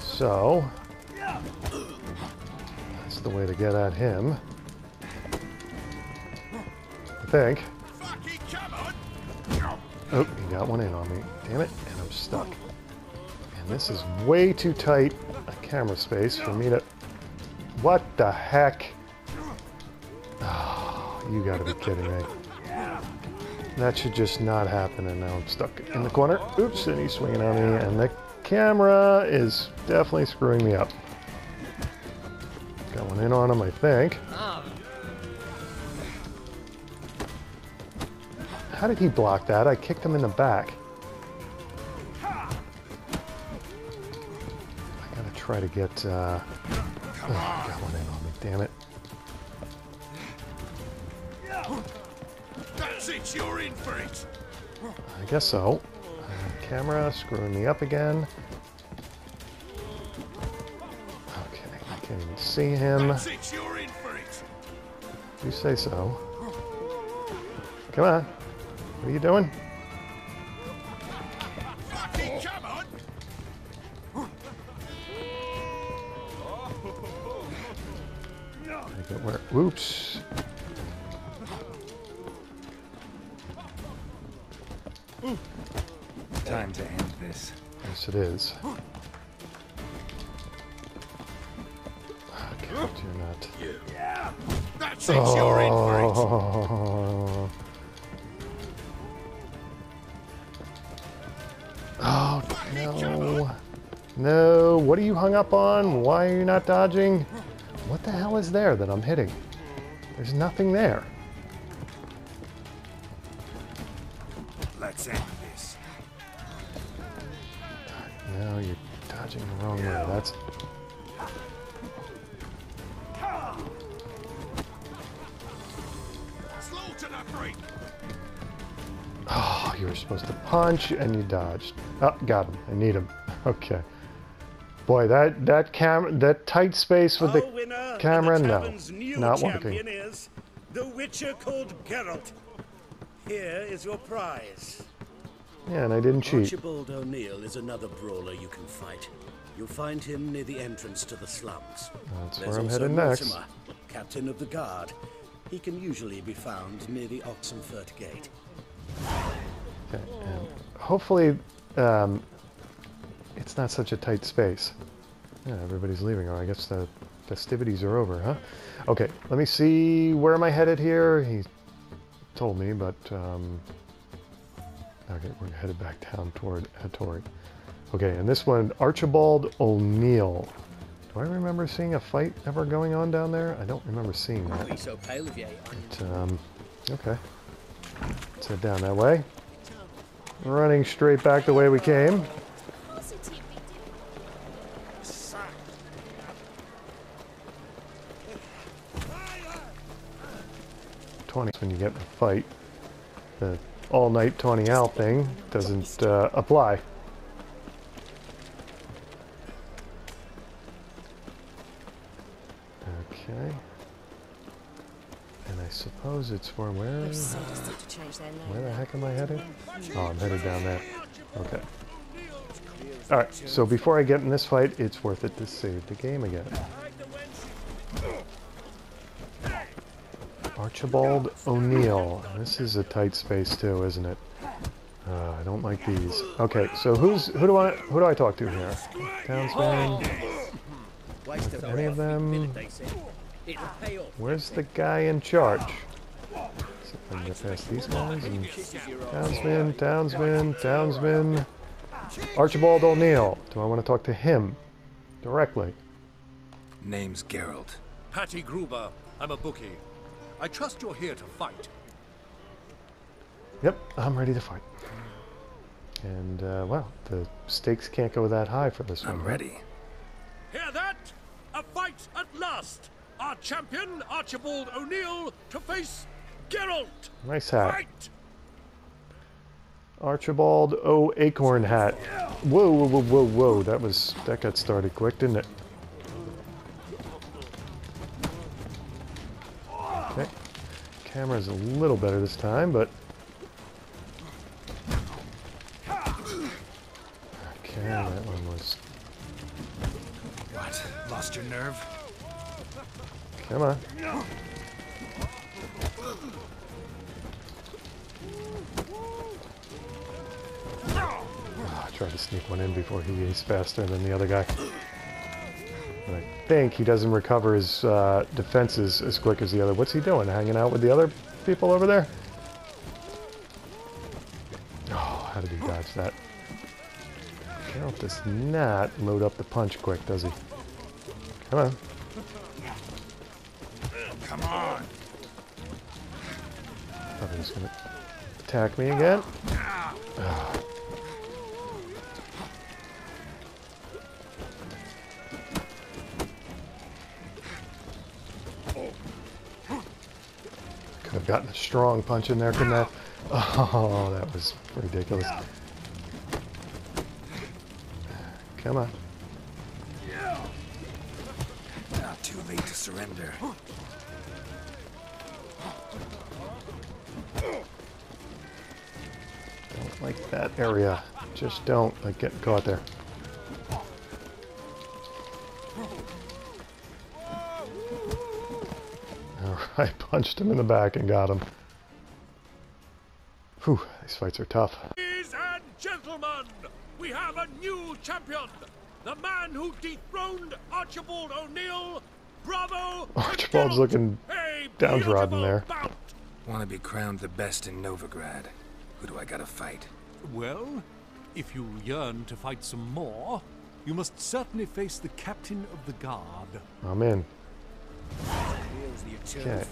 So... That's the way to get at him. I think. Oh, he got one in on me. Damn it. And I'm stuck. And this is way too tight a camera space for me to... What the heck? Oh, you gotta be kidding me. That should just not happen, and now I'm stuck in the corner. Oops, and he's swinging on me, and the camera is definitely screwing me up. Got one in on him, I think. How did he block that? I kicked him in the back. I gotta try to get... Oh, got one in on me, damn it. That's it, you're in for it. I guess so. Camera screwing me up again. Okay, I can even see him. That's it, you're in for it. You say so. Come on. What are you doing? Whoops. Time to end this. Yes, it is. Okay, do not. Yeah. That's it, you're in for it. Oh, no. No. What are you hung up on? Why are you not dodging? What the hell is there that I'm hitting? There's nothing there. Let's end this. No, you're dodging the wrong way. That's... Oh, you were supposed to punch and you dodged. Oh, got him. I need him. Okay. Boy, that tight space with the camera, no, not working. Is the Witcher called Geralt. Here is your prize. Yeah, and I didn't cheat. Archibald O'Neill is another brawler you can fight. You'll find him near the entrance to the slums. That's where I'm headed next. Mortimer, captain of the guard. He can usually be found near the Oxenfurt Gate. Okay, and hopefully, it's not such a tight space. Yeah, everybody's leaving. Oh, I guess the festivities are over, huh? Okay, let me see. Where am I headed here? He told me, but... okay, we're headed back down toward Hattori. Okay, and this one, Archibald O'Neill. Do I remember seeing a fight ever going on down there? I don't remember seeing that. You're so pale of you, aren't you? But, okay. Let's head down that way. Running straight back the way we came. When you get in a fight, the all-night Tawny Owl thing doesn't apply. Okay, and I suppose it's for where? Where the heck am I headed? Oh, I'm headed down there. Okay. All right. So before I get in this fight, it's worth it to save the game again. Archibald O'Neill. This is a tight space too, isn't it? I don't like these. Okay, so who do I talk to here? Townsman. Any of them? Where's the guy in charge? See if I can get past these guys. And Townsman. Archibald O'Neill. Do I want to talk to him directly? Name's Geralt. Patty Gruber. I'm a bookie. I trust you're here to fight. Yep, I'm ready to fight. And, well, the stakes can't go that high for this one. I'm ready. Hear that? A fight at last! our champion, Archibald O'Neill, to face Geralt. Nice hat. Fight! Archibald O. Acorn hat. Whoa, whoa, whoa, whoa, whoa. That got started quick, didn't it? Okay. Camera's a little better this time, but... Okay, that one was... What? Lost your nerve? Come on. I tried to sneak one in before he's faster than the other guy. But I think he doesn't recover his defenses as quick as the other. What's he doing? Hanging out with the other people over there? Oh, how did he dodge that? Geralt does not load up the punch quick, does he? Come on. Come on. Probably just gonna attack me again. Oh. Could have gotten a strong punch in there, couldn't I? Oh, that was ridiculous. Come on. Not too late to surrender. Don't like that area. Just don't like getting caught there. Alright, punched him in the back and got him. Whew, these fights are tough. Ladies and gentlemen, we have a new champion, the man who dethroned Archibald O'Neill. Bravo! Archibald's looking downtrodden there. Want to be crowned the best in Novigrad? Who do I gotta fight? Well, if you yearn to fight some more, you must certainly face the captain of the guard. I'm in. Okay.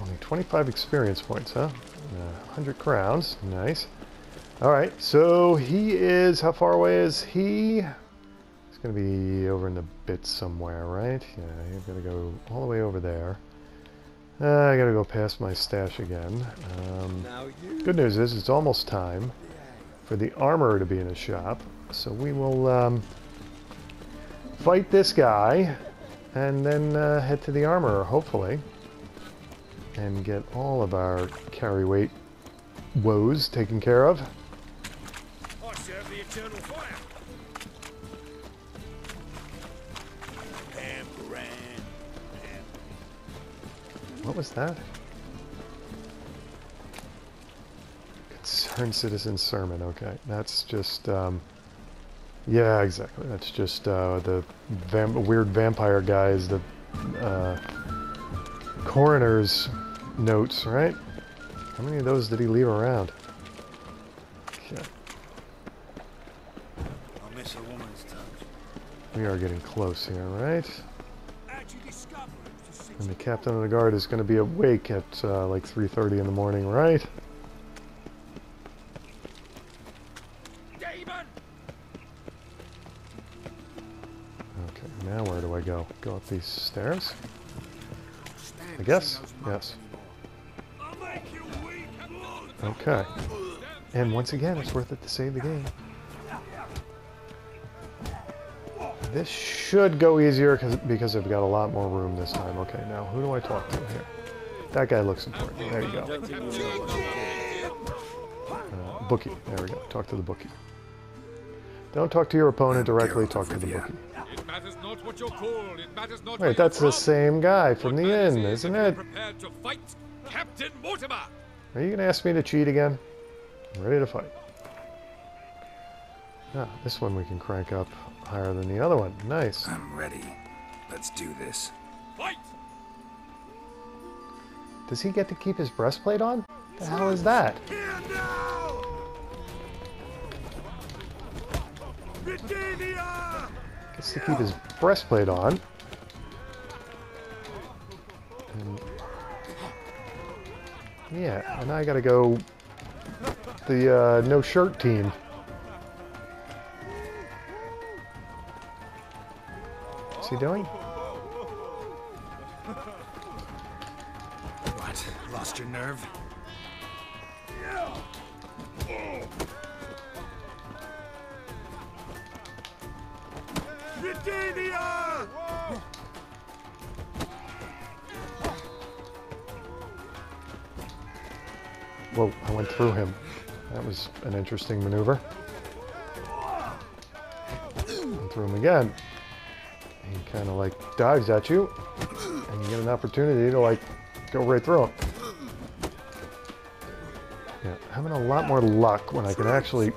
Only 25 experience points, huh? 100 crowns. Nice. Alright, so he is... How far away is he? He's going to be over in the bit somewhere, right? Yeah, he's going to go all the way over there. I got to go past my stash again. Good news is it's almost time for the armorer to be in his shop. So we will fight this guy and then head to the armorer, hopefully. And get all of our carry weight woes taken care of. I serve the eternal fire. What was that? Concerned citizen sermon. Okay, that's just yeah, exactly. That's just the weird vampire guys, the coroner's notes, right? How many of those did he leave around? Okay. I'll miss a woman's touch. We are getting close here, right? And the captain of the guard is going to be awake at like 3:30 in the morning, right? Damon! Okay, now where do I go? Go up these stairs? I guess? Yes. Okay. And once again, it's worth it to save the game. This should go easier because I've got a lot more room this time. Okay, now who do I talk to here? That guy looks important. There you go. Bookie. There we go. Talk to the bookie. Don't talk to your opponent directly. Talk to the bookie. It matters not what you're called. It matters not. Wait, that's the same guy from the inn, isn't it? Prepared to fight, Captain Mortimer. Are you going to ask me to cheat again? I'm ready to fight. Ah, this one we can crank up higher than the other one. Nice. I'm ready. Let's do this. Fight! Does he get to keep his breastplate on? The hell is that? Gets to keep his breastplate on. And yeah, and I gotta go the no shirt team. What's he doing? lost your nerve? Redania! Whoa, I went through him. That was an interesting maneuver. Went through him again. He kind of like dives at you, and you get an opportunity to like go right through him. Yeah, having a lot more luck when I can actually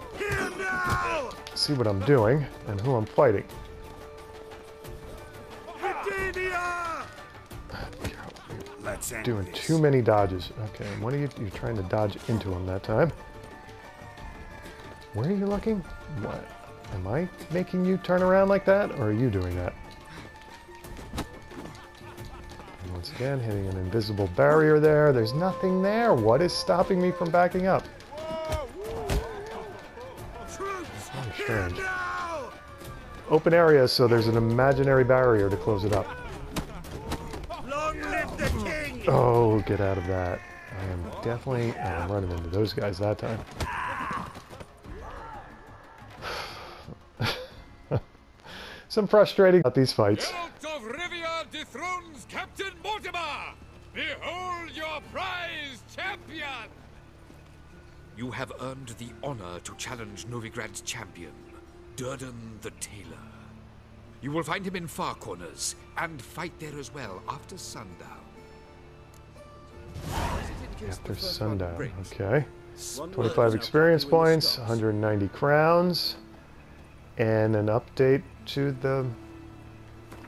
see what I'm doing and who I'm fighting. Doing too many dodges. Okay, what are you trying to dodge into him that time? Where are you looking? What? Am I making you turn around like that, or are you doing that? And once again, hitting an invisible barrier there. There's nothing there. What is stopping me from backing up? That's strange. Open area, so there's an imaginary barrier to close it up. Oh, get out of that. I am definitely running into those guys that time. Some frustrating about these fights. Geralt of Rivia dethrones Captain Mortimer! Behold your prize, champion! You have earned the honor to challenge Novigrad's champion, Durden the Tailor. You will find him in Far Corners, and fight there as well after sundown. After sundown, okay. 25 experience points, 190 crowns, and an update to the...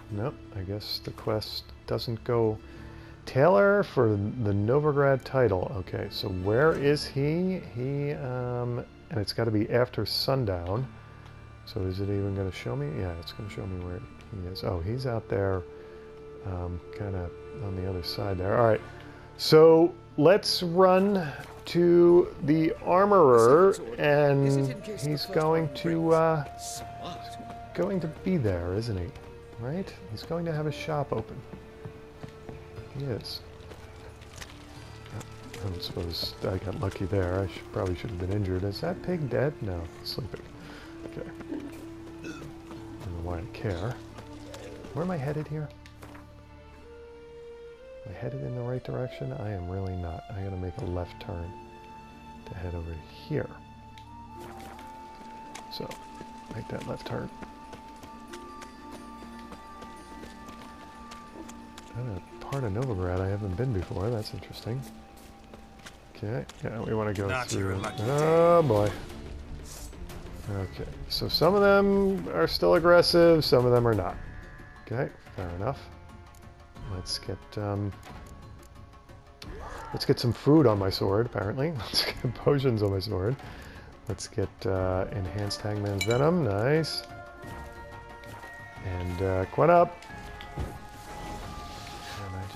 Nope, I guess the quest doesn't go... Tailor for the Novigrad title. Okay, so where is he? He, and it's got to be after sundown. So is it even going to show me? Yeah, it's going to show me where he is. Oh, he's out there, kind of on the other side there. All right. So let's run to the armorer, and he's going to be there, isn't he? Right? He's going to have a shop open. He is. I don't suppose I got lucky there. I probably should have been injured. Is that pig dead? No, he's sleeping. Okay. I don't know why I care. Where am I headed here? Am I headed in the right direction? I am really not. I gotta make a left turn to head over here. So, make that left turn. I'm a part of Novigrad I haven't been before. That's interesting. Okay, yeah, we want to go through. Oh boy. Okay, so some of them are still aggressive, some of them are not. Okay, fair enough. Let's get some food on my sword, apparently. Let's get potions on my sword. Let's get enhanced Hangman's Venom, nice. And Quen up. And I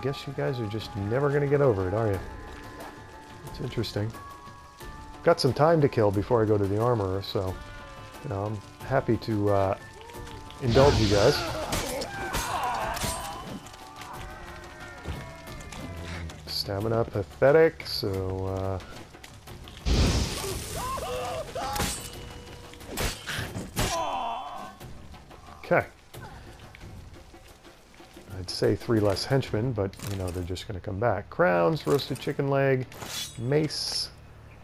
guess you guys are just never gonna get over it, are you? It's interesting. Got some time to kill before I go to the armorer, so you know, I'm happy to indulge you guys. Stamina pathetic, so okay. I'd say 3 less henchmen, but you know they're just gonna come back. Crowns, roasted chicken leg, mace.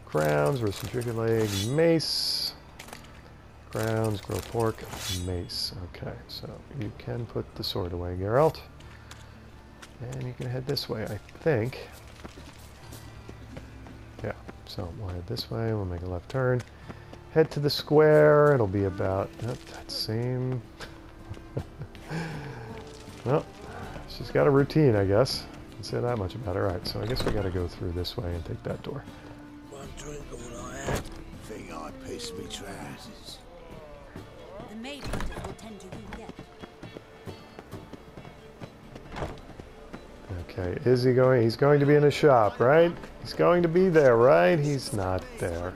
Crowns, roasted chicken leg, mace. Crowns, grilled pork, mace. Okay, so you can put the sword away, Geralt. And you can head this way, I think. Yeah, so we'll head this way, we'll make a left turn. Head to the square, it'll be about that same... Well, she's got a routine, I guess. I can't say that much about it. Alright, so I guess we gotta go through this way and take that door. Drink all I am. Think I piss me trousers. The maid will tend to you yet. Okay, is he going? He's going to be in the shop, right? He's going to be there, right? He's not there.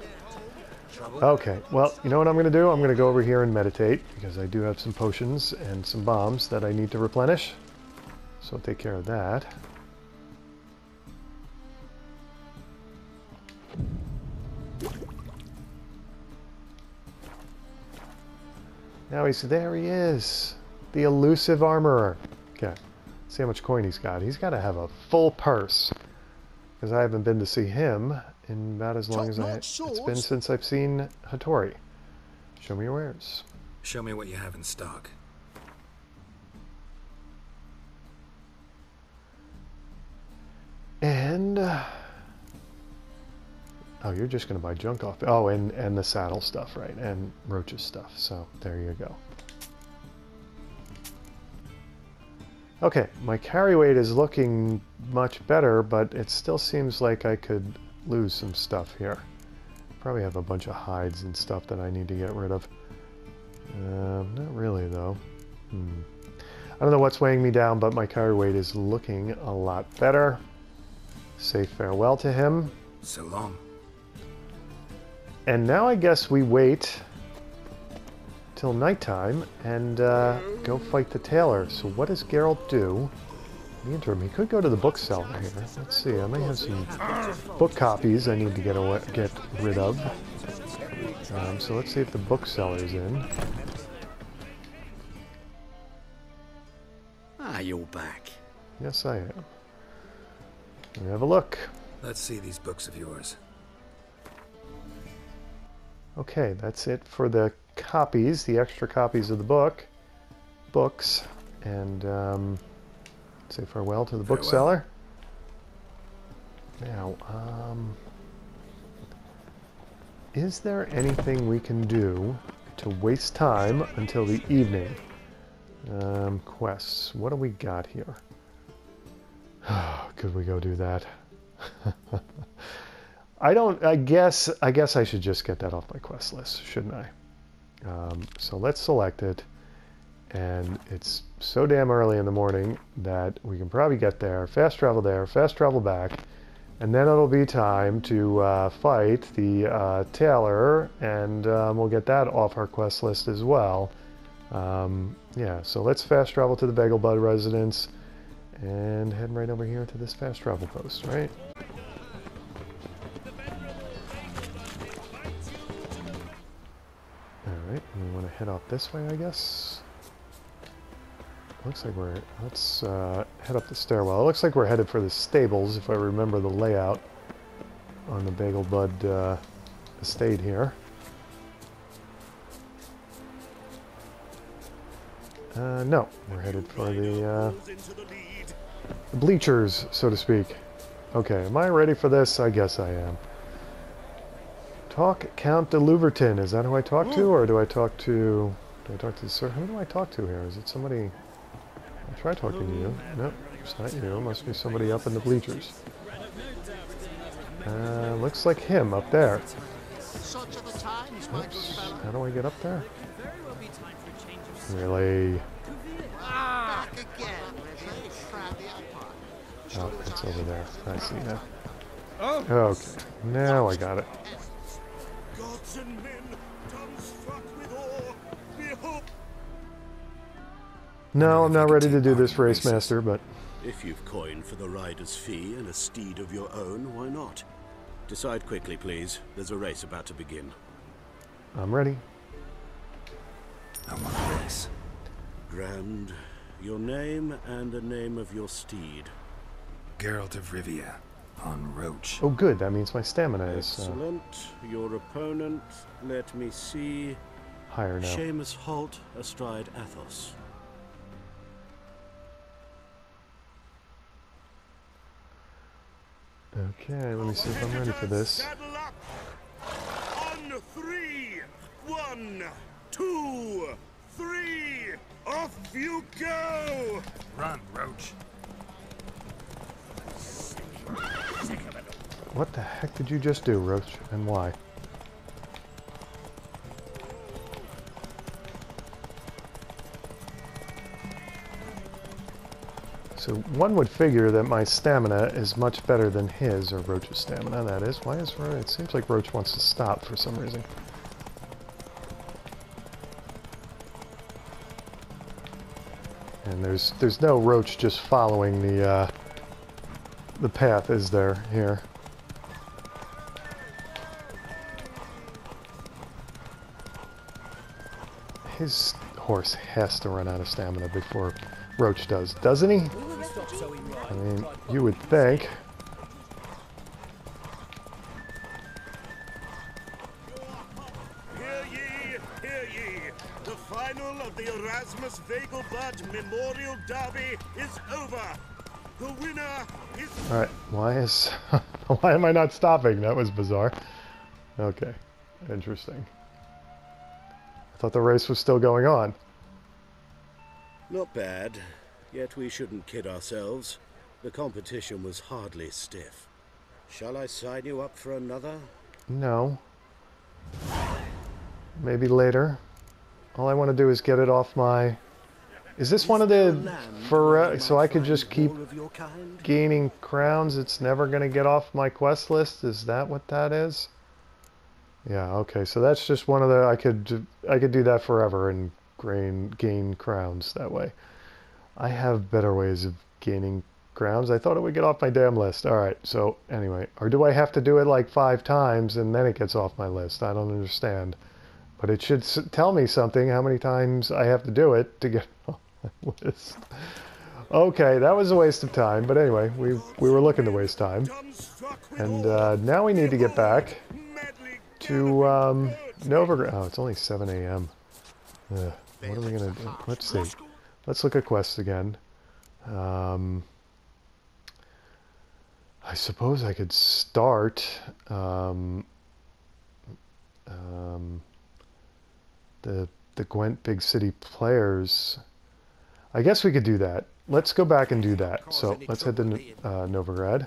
Okay, well, you know what I'm going to do? I'm going to go over here and meditate, because I do have some potions and some bombs that I need to replenish. So I'll take care of that. Now he's there. He is the elusive armorer. Okay, see how much coin he's got. He's got to have a full purse, because I haven't been to see him in about as long as it's been since I've seen Hattori. Show me your wares. Show me what you have in stock. And oh, you're just gonna buy junk off. Oh, and the saddle stuff, right? And Roach's stuff. So there you go. Okay, my carry weight is looking much better, but it still seems like I could lose some stuff here. Probably have a bunch of hides and stuff that I need to get rid of. Not really though. I don't know what's weighing me down, but my carry weight is looking a lot better. Say farewell to him. So long. And now I guess we wait till nighttime and go fight the tailor. So what does Geralt do in the interim? He could go to the bookseller here. Let's see. I may have some book copies I need to get rid of. So let's see if the bookseller's in. Ah, you're back. Yes, I am. Let me have a look. Let's see these books of yours. Okay, that's it for the copies, the extra copies of the books, and say farewell to the bookseller. Now, is there anything we can do to waste time until the evening? Quests. What do we got here? Could we go do that? I guess I should just get that off my quest list, shouldn't I? So let's select it, and it's so damn early in the morning that we can probably get there, fast travel back, and then it'll be time to fight the tailor, and we'll get that off our quest list as well. Yeah, so let's fast travel to the Bagelbud residence, and head right over here to this fast travel post, right? Alright, we want to head off this way, I guess. Looks like we're... let's head up the stairwell. It looks like we're headed for the stables, if I remember the layout on the Bagelbud estate here. No, we're headed for the bleachers, so to speak. Okay, am I ready for this? I guess I am. Talk Count de Louverton. Is that who I talk to, or do I talk to... do I talk to the sir? Who do I talk to here? Is it somebody... I'll try talking to you. Nope, it's not you. It must be somebody up in the bleachers. Looks like him up there. Oops. How do I get up there? Really? Oh, it's over there. I see now. Okay, now I got it. No, I'm not ready to do this, Race Master, but... if you've coin for the rider's fee and a steed of your own, why not? Decide quickly, please. There's a race about to begin. I'm ready. I want a race. Grand, your name and the name of your steed. Geralt of Rivia, on Roach. Oh, good. That means my stamina is... excellent. Your opponent, let me see... higher now. Seamus Holt astride Athos. Okay, let me see if I'm ready for this. Saddle up. On 3, 1, 2, 3, off you go! Run, Roach. What the heck did you just do, Roach, and why? So one would figure that my stamina is much better than his, or Roach's stamina, that is. Why is Roach? It seems like Roach wants to stop for some reason. And there's no Roach just following the path, is there, here? His horse has to run out of stamina before Roach does, doesn't he? I mean, you would think. Hear ye, hear ye. The final of the Erasmus Vagelbud Memorial Derby is over. The winner is... Alright, why am I not stopping? That was bizarre. Okay, interesting. I thought the race was still going on. Not bad, yet we shouldn't kid ourselves. The competition was hardly stiff. Shall I sign you up for another? No. Maybe later. All I want to do is get it off my... Is this one of the... so I could just keep gaining crowns? It's never going to get off my quest list? Is that what that is? Yeah, okay, so that's just one of the, I could do that forever and gain crowns that way. I have better ways of gaining crowns. I thought it would get off my damn list. All right, so anyway, or do I have to do it like 5 times and then it gets off my list? I don't understand. But it should tell me something, how many times I have to do it to get off my list. Okay, that was a waste of time, but anyway, we were looking to waste time. And now we need to get back to Novigrad. Oh, it's only 7 a.m. What are we going to do? Let's see. Let's look at quests again. I suppose I could start the Gwent Big City Players. I guess we could do that. Let's go back and do that. So let's head to Novigrad.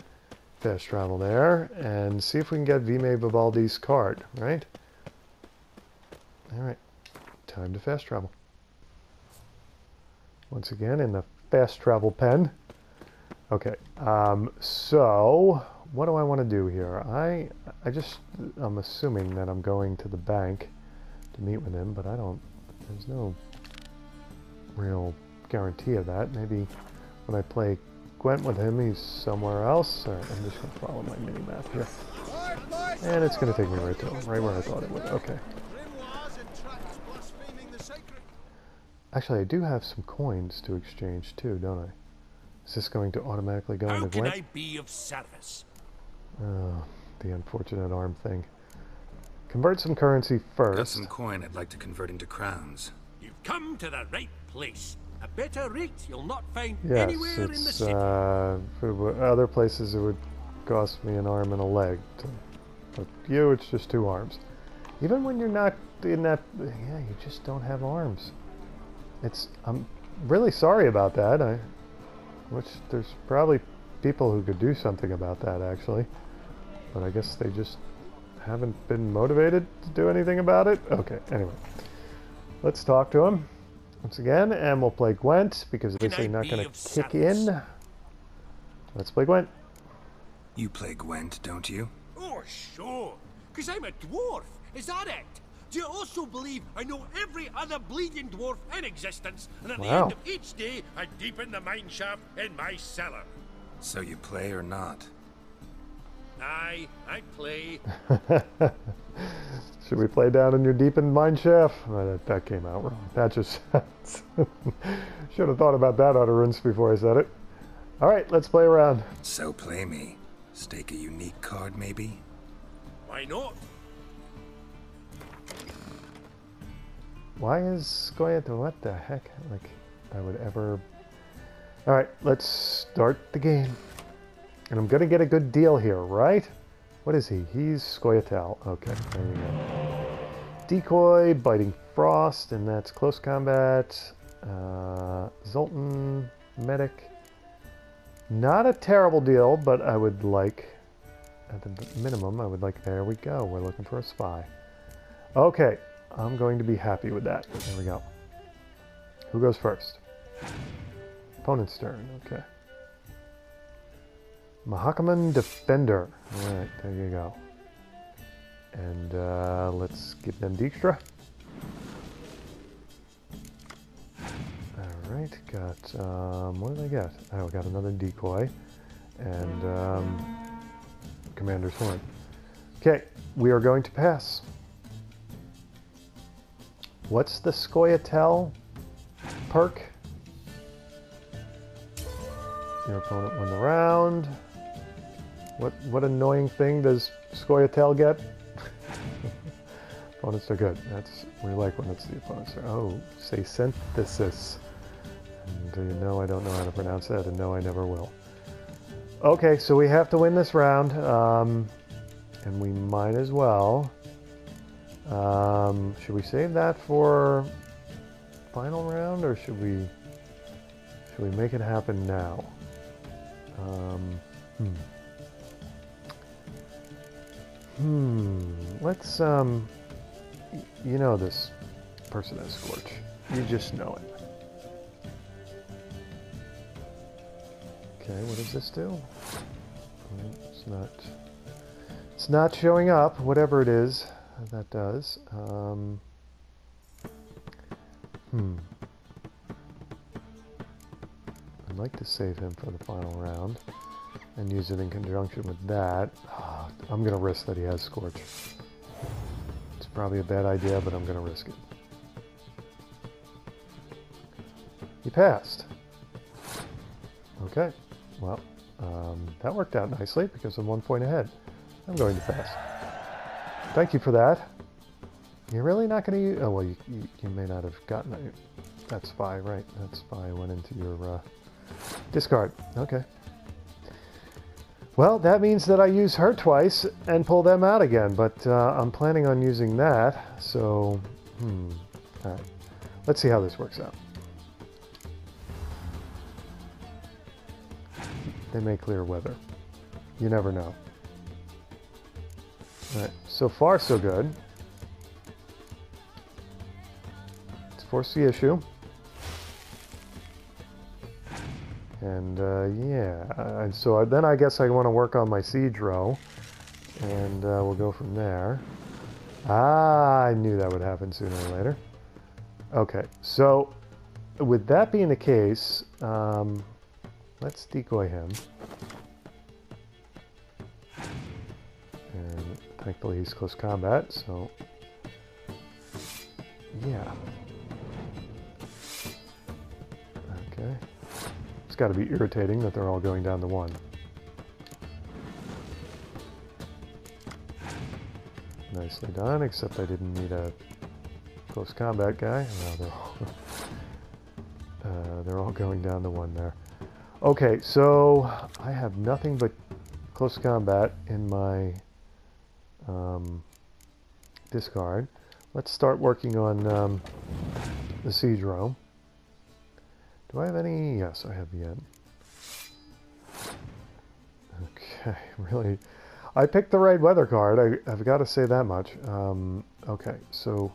Fast travel there, and see if we can get Vime Vivaldi's card, right? Alright, time to fast travel. Once again, in the fast travel pen. Okay, so, what do I want to do here? I'm assuming that I'm going to the bank to meet with him, but I don't, there's no real guarantee of that. Maybe when I play Gwent with him, he's somewhere else. Right, I'm just going to follow my mini-map here. And it's going to take me right to him, right where I thought it would. Okay. Actually, I do have some coins to exchange too, don't I? Is this going to automatically go into Gwent? How can I be of service? Oh, the unfortunate arm thing. Convert some currency first. Got some coin I'd like to convert into crowns. You've come to the right place. A better rate you'll not find anywhere in the city. Other places it would cost me an arm and a leg. But you, it's just 2 arms. Even when you're not in that, yeah, you just don't have arms. I'm really sorry about that. Which there's probably people who could do something about that actually, but I guess they just haven't been motivated to do anything about it. Okay, anyway, let's talk to him. Once again, and we'll play Gwent, because at least they're not going to kick in. Let's play Gwent. You play Gwent, don't you? Oh, sure. Because I'm a dwarf. Is that it? Do you also believe I know every other bleeding dwarf in existence, and at the end of each day, I deepen the mine shaft in my cellar? So you play or not? Aye, I play. Should we play down in your deepened mine shaft? Oh, that came out wrong. That just should have thought about that utterance before I said it. All right, let's play around. So play me. Stake a unique card, maybe. Why not? Why is going to what the heck? Like I would ever. All right, let's start the game. And I'm going to get a good deal here, right? What is he? He's Scoia'tael. Okay, there you go. Decoy, Biting Frost, and that's close combat. Zoltan, Medic. Not a terrible deal, but I would like, at the minimum, I would like, there we go. We're looking for a spy. Okay, I'm going to be happy with that. There we go. Who goes first? Opponent's turn, okay. Mahakaman Defender. Alright, there you go. And let's give them Dijkstra. Alright, got... what did I get? Oh, we got another decoy. And Commander's Horn. Okay, we are going to pass. What's the Scoia'tael perk? Your opponent won the round. What annoying thing does Scoia'tael get? Opponents are good. That's we like when it's the opponents are. Oh, say synthesis. And do you know I don't know how to pronounce that? And no, I never will. Okay, so we have to win this round, and we might as well. Should we save that for final round, or should we make it happen now? Let's, you know this person has Scorch. You just know it. Okay, what does this do? It's not showing up, whatever it is that does. I'd like to save him for the final round and use it in conjunction with that. Oh, I'm going to risk that he has Scorch. It's probably a bad idea, but I'm going to risk it. He passed. Okay, well, that worked out nicely because I'm 1 point ahead. I'm going to pass. Thank you for that. You're really not going to use... Oh, well, you may not have gotten it. That's Spy, right? That Spy went into your discard. Okay. Well, that means that I use her twice and pull them out again, but I'm planning on using that, so... All right. Let's see how this works out. They may clear weather. You never know. Alright, so far so good. Let's force the issue. And, yeah. And so then I guess I want to work on my siege row. And we'll go from there. Ah, I knew that would happen sooner or later. Okay, so with that being the case... let's decoy him. And thankfully he's close combat, so... Yeah. Okay. It's got to be irritating that they're all going down to one. Nicely done, except I didn't need a close combat guy. Well, they're all going down to one there. Okay, so I have nothing but close combat in my discard. Let's start working on the siege row. Do I have any? Yes, I have yet. Okay, really. I picked the right weather card. I've got to say that much. Okay, so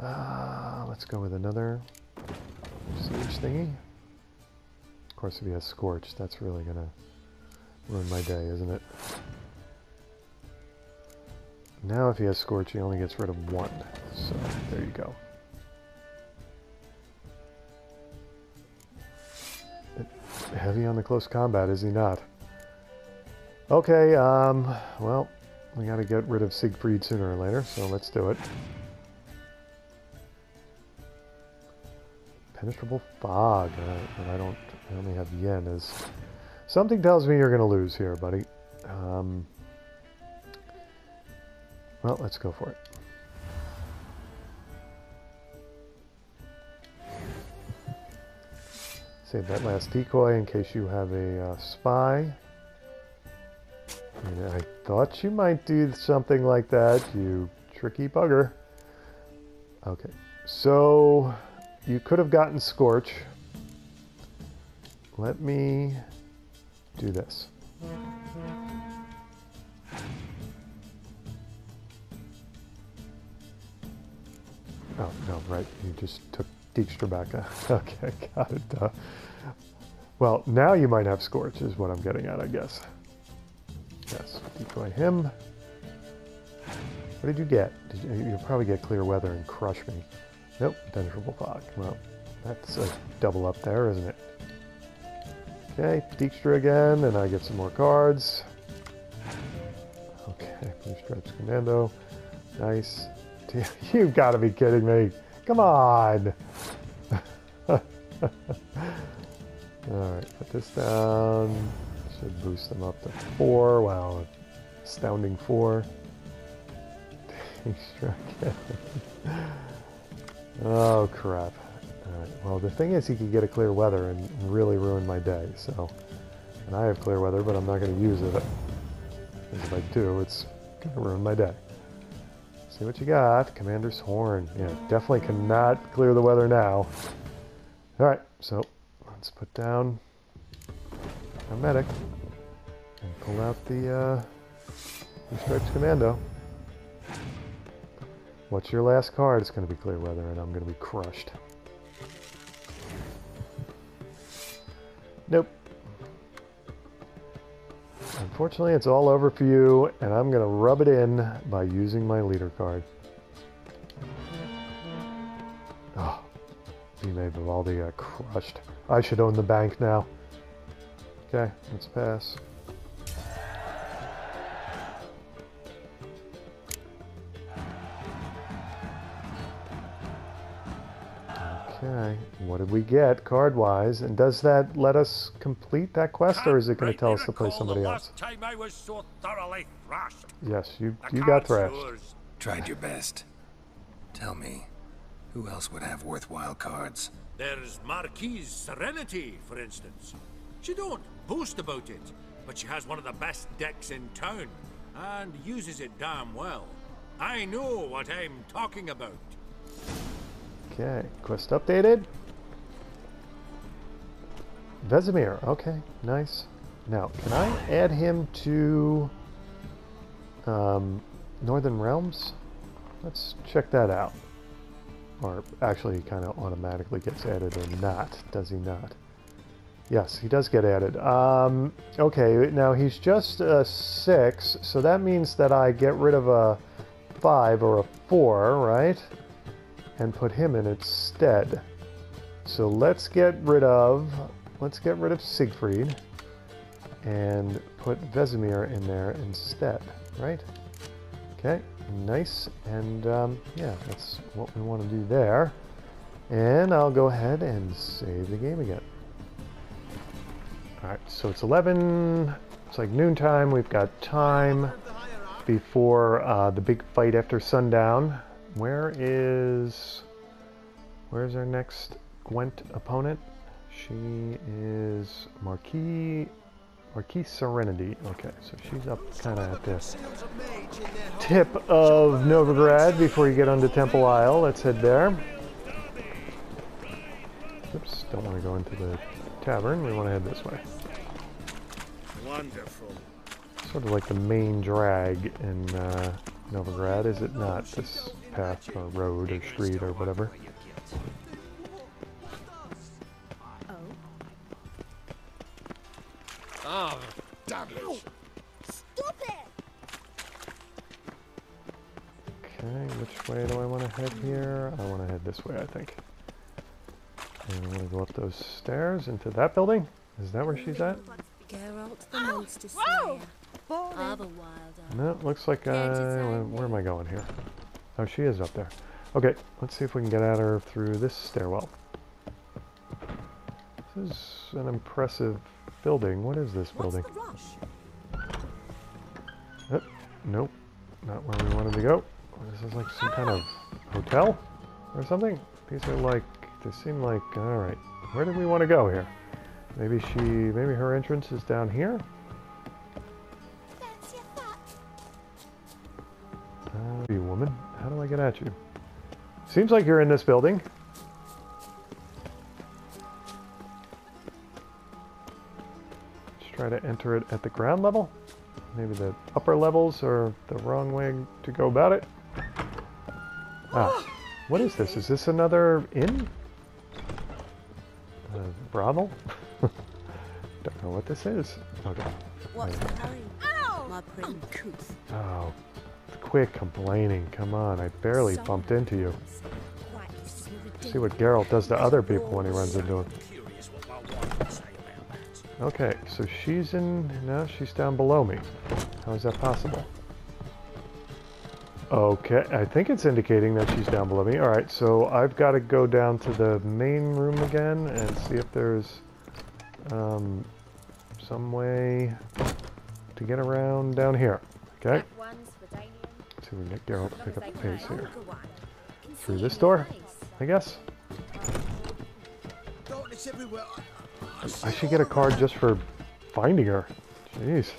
let's go with another siege thingy. Of course, if he has Scorch, that's really gonna ruin my day, isn't it? Now if he has Scorch, he only gets rid of one. So, there you go. Heavy on the close combat, is he not? Okay, well, we gotta get rid of Siegfried sooner or later, so let's do it. Penetrable Fog, and I only have yen as... Something tells me you're going to lose here, buddy. Well, let's go for it. Save that last decoy in case you have a Spy. And I thought you might do something like that, you tricky bugger. Okay, so you could have gotten Scorch. Let me do this. Oh, no, right. You just took Dijkstra back. Okay, got it. Well, now you might have Scorch is what I'm getting at, I guess. Yes, decoy him. What did you get? You'll probably get Clear Weather and crush me. Nope, Penetrable Fog. Well, that's a double up there, isn't it? Okay, Dijkstra again, and I get some more cards. Okay, Blue Stripes Commando. Nice. You've got to be kidding me. Come on. Alright, put this down. Should boost them up to 4. Wow, astounding 4. Oh, crap. Alright, well, the thing is he could get a clear weather and really ruin my day, so... And I have clear weather, but I'm not going to use it. Because if I do, it's going to ruin my day. See what you got. Commander's Horn. Yeah, definitely cannot clear the weather now. Alright, so let's put down our medic and pull out the Stripes Commando. What's your last card? It's going to be clear weather and I'm going to be crushed. Nope. Unfortunately, it's all over for you, and I'm going to rub it in by using my leader card. Oh, Vime Vivaldi got crushed. I should own the bank now. Okay, let's pass. Okay, what did we get card-wise? And does that let us complete that quest, or is it going to tell us to play somebody else? Time I was so thoroughly thrashed. Yes, you got thrashed. Tried your best. Tell me, who else would have worthwhile cards? There's Marquise Serenity, for instance. She don't boast about it, but she has one of the best decks in town, and uses it damn well. I know what I'm talking about. Okay, quest updated. Vesemir, okay, nice. Now, can I add him to Northern Realms? Let's check that out. Or actually, he kind of automatically gets added or not, does he not? Yes, he does get added. Okay, now he's just a 6, so that means that I get rid of a 5 or a 4, right? And put him in instead. So let's get rid of Siegfried and put Vesemir in there instead, right? Okay, nice. And yeah, that's what we want to do there. And I'll go ahead and save the game again. All right, so it's 11. It's like noontime. We've got time before the big fight after sundown. Where's our next Gwent opponent? She is Marquise Serenity. Okay, so she's up kind of at the tip of Novigrad before you get onto Temple Isle. Let's head there. Oops, don't want to go into the tavern. We want to head this way. Wonderful. Sort of like the main drag in Novigrad, is it not? This path or road or street or whatever. Oh, damn it! Stop it! Okay, which way do I want to head here? I want to head this way, I think. And I want to go up those stairs into that building. Is that where she's at? Geralt the Monster Slayer. No, it looks like where am I going here? Oh, she is up there. Okay, let's see if we can get at her through this stairwell. This is an impressive building. What is this building? Oh, nope, not where we wanted to go. This is like some kind of hotel or something. These are like, they seem like, all right, where did we want to go here? Maybe her entrance is down here? You woman, how do I get at you? Seems like you're in this building. Let's try to enter it at the ground level. Maybe the upper levels are the wrong way to go about it. Ah, what is this? Is this another inn? Brothel? Don't know what this is. Okay. What's the hurry? My pretty couth. Oh. Quick complaining. Come on, I barely bumped into you. See what Geralt does to other people when he runs into him. Okay, so she's in... No, she's down below me. How is that possible? Okay, I think it's indicating that she's down below me. Alright, so I've got to go down to the main room again and see if there's some way to get around down here. Okay. Let's see if we can get Geralt to pick up the pace here. Through this door, I guess. I should get a card just for finding her. Jeez.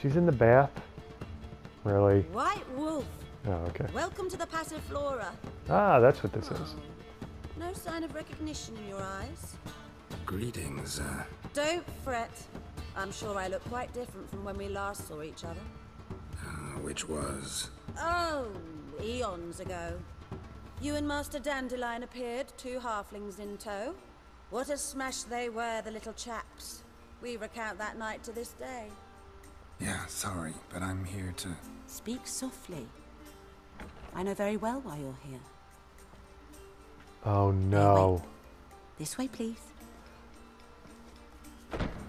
She's in the bath. Really? White wolf. Oh, okay. Welcome to the Passiflora. Ah, that's what this is. No sign of recognition in your eyes. Greetings. Don't fret. I'm sure I look quite different from when we last saw each other. Which was? Oh, eons ago. You and Master Dandelion appeared, two halflings in tow. What a smash they were, the little chaps. We recount that night to this day. Yeah, sorry, but I'm here to... Speak softly. I know very well why you're here. Oh, no. This way, please.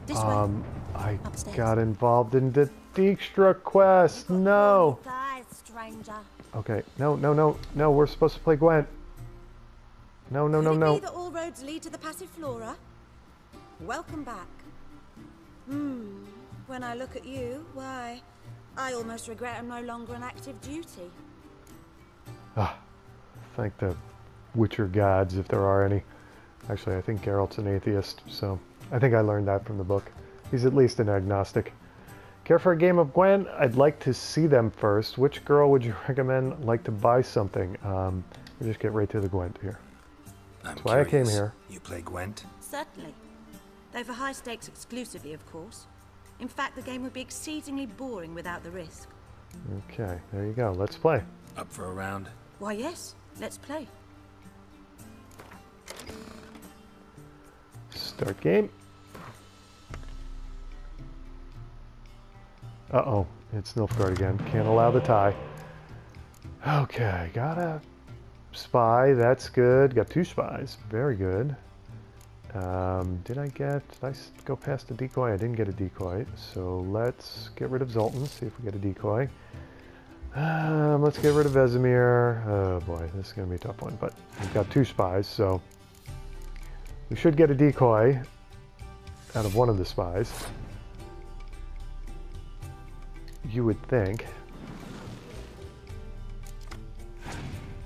This way. I upstairs. Got involved in the Dijkstra quest. No. Okay, no, we're supposed to play Quen. No. Could it be that all roads lead to the Passiflora? Welcome back. Hmm. When I look at you, why, I almost regret I'm no longer an active duty. Ah, thank the Witcher gods, if there are any. Actually, I think Geralt's an atheist, so I think I learned that from the book. He's at least an agnostic. Care for a game of Quen? I'd like to see them first. Which girl would you recommend like to buy something? We'll just get right to the Quen here. That's why I came here. You play Quen? Certainly. Though for high stakes exclusively, of course. In fact, the game would be exceedingly boring without the risk. Okay, there you go. Let's play. Up for a round? Why, yes. Let's play. Start game. Uh-oh. It's Nilfgaard again. Can't allow the tie. Okay, got a spy. That's good. Got two spies. Very good. Did I go past the decoy? I didn't get a decoy, so let's get rid of Zoltan, see if we get a decoy. Let's get rid of Vesemir. Oh boy, this is going to be a tough one, but we've got two spies, so we should get a decoy out of one of the spies. You would think.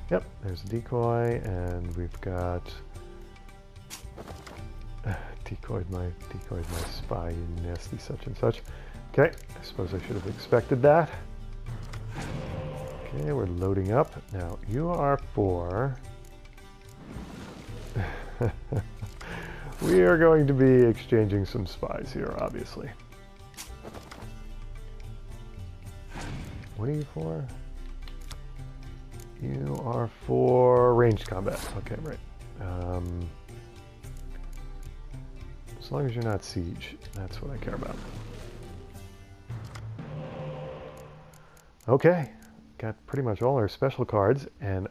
Yep, there's a decoy, and we've got... Decoyed my spy, you nasty such and such. Okay, I suppose I should have expected that. Okay, we're loading up. Now, you are for... We are going to be exchanging some spies here, obviously. What are you for? You are for ranged combat. Okay, right. As long as you're not siege, that's what I care about. Okay, got pretty much all our special cards, and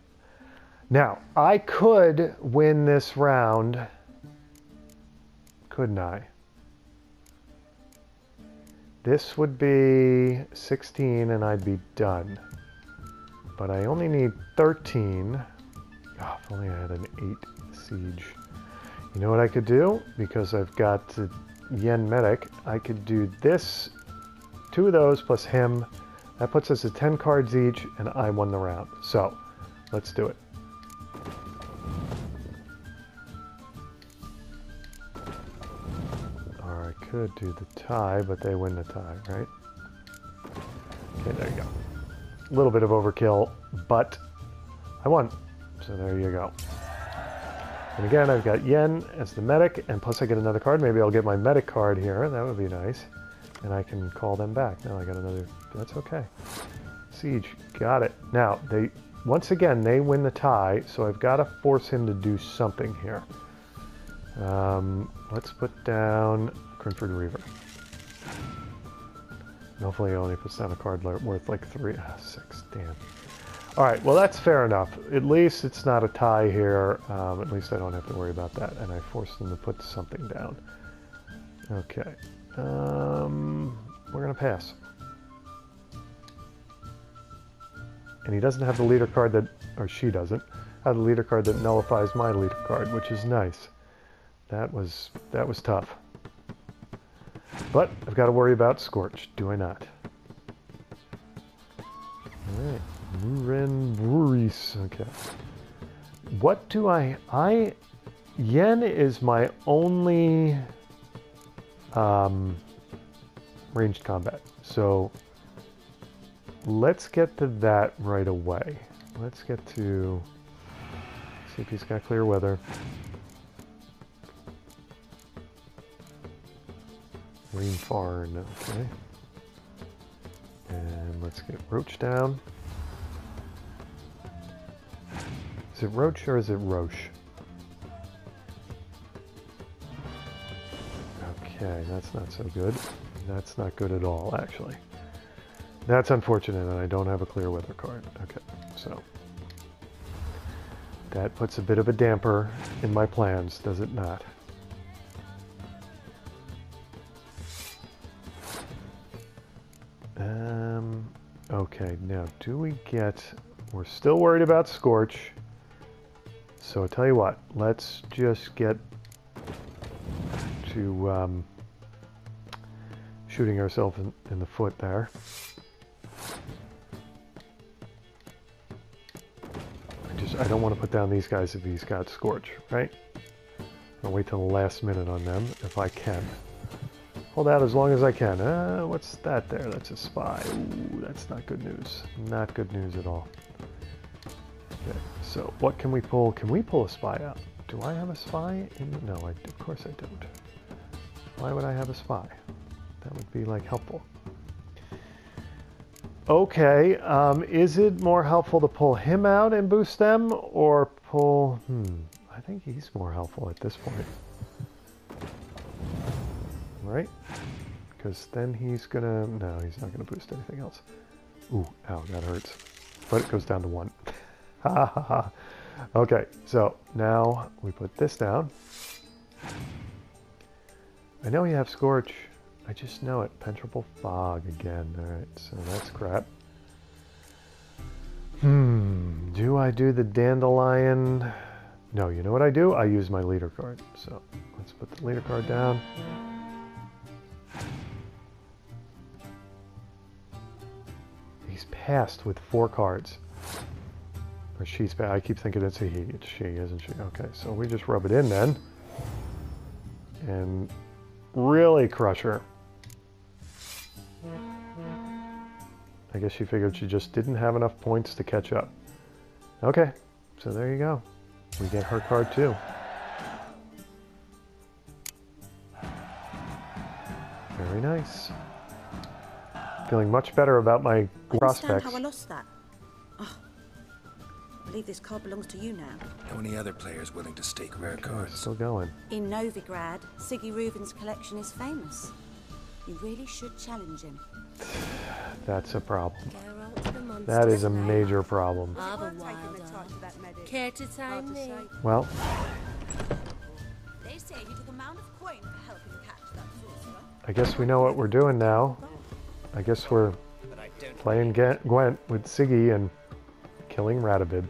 now I could win this round, couldn't I? This would be 16 and I'd be done, but I only need 13. Oh, if only I had an 8 siege. You know what I could do? Because I've got Yen Medic, I could do this, two of those plus him. That puts us at 10 cards each, and I won the round. So, let's do it. Or I could do the tie, but they win the tie, right? Okay, there you go. A little bit of overkill, but I won. So there you go. And again, I've got Yen as the medic, and plus I get another card. Maybe I'll get my medic card here. That would be nice. And I can call them back. Now I got another... That's okay. Siege. Got it. Now, they once again, they win the tie, so I've got to force him to do something here. Let's put down Crimford Reaver. And hopefully he only puts down a card worth like 3... 6. Damn. Alright, well that's fair enough. At least it's not a tie here. At least I don't have to worry about that. And I forced them to put something down. Okay. We're going to pass. And he doesn't have the leader card that, or she doesn't, have the leader card that nullifies my leader card, which is nice. That was tough. But I've got to worry about Scorch, do I not? Alright, Muren Bruris, okay. What do I Yen is my only ranged combat, so let's get to that right away. Let's get to, see if he's got clear weather. Green Farn, okay. And let's get Roach down. Is it Roach or is it Roche? Okay, that's not so good. That's not good at all, actually. That's unfortunate that I don't have a clear weather card. Okay, so that puts a bit of a damper in my plans, does it not? Okay, now do we get... We're still worried about Scorch. So I'll tell you what, let's just get to shooting ourselves in the foot there. I don't want to put down these guys if he's got Scorch, right? I'll wait till the last minute on them if I can. Hold out as long as I can. What's that there? That's a spy. Ooh, that's not good news. Not good news at all. Okay, so what can we pull? Can we pull a spy out? Do I have a spy? No, of course I don't. Why would I have a spy? That would be like helpful. Okay, is it more helpful to pull him out and boost them, or pull... I think he's more helpful at this point. Right? Because then he's gonna... No, he's not gonna boost anything else. Ooh, ow, that hurts. But it goes down to 1. Ha ha ha. Okay, so now we put this down. I know you have Scorch. I just know it. Penetrable Fog again. Alright, so that's crap. Do I do the Dandelion? No, you know what I do? I use my leader card. So, let's put the leader card down. He's passed with 4 cards. Or she's passed. I keep thinking it's a he. It's she, isn't she? Okay, so we just rub it in then. And really crush her. I guess she figured she just didn't have enough points to catch up. Okay, so there you go. We get her card too. Very nice. Feeling much better about my prospects. How I lost that. Oh, I believe this card belongs to you now. How many other players willing to stake rare cards? Still going. In Novigrad, Siggy Rubin's collection is famous. You really should challenge him. That's a problem. That is a major problem. Care to sign me? Well. They say you took a mound of coin for helping catch that sorcerer. I guess we know what we're doing now. I guess we're playing Gwent with Siggy and killing Radabid.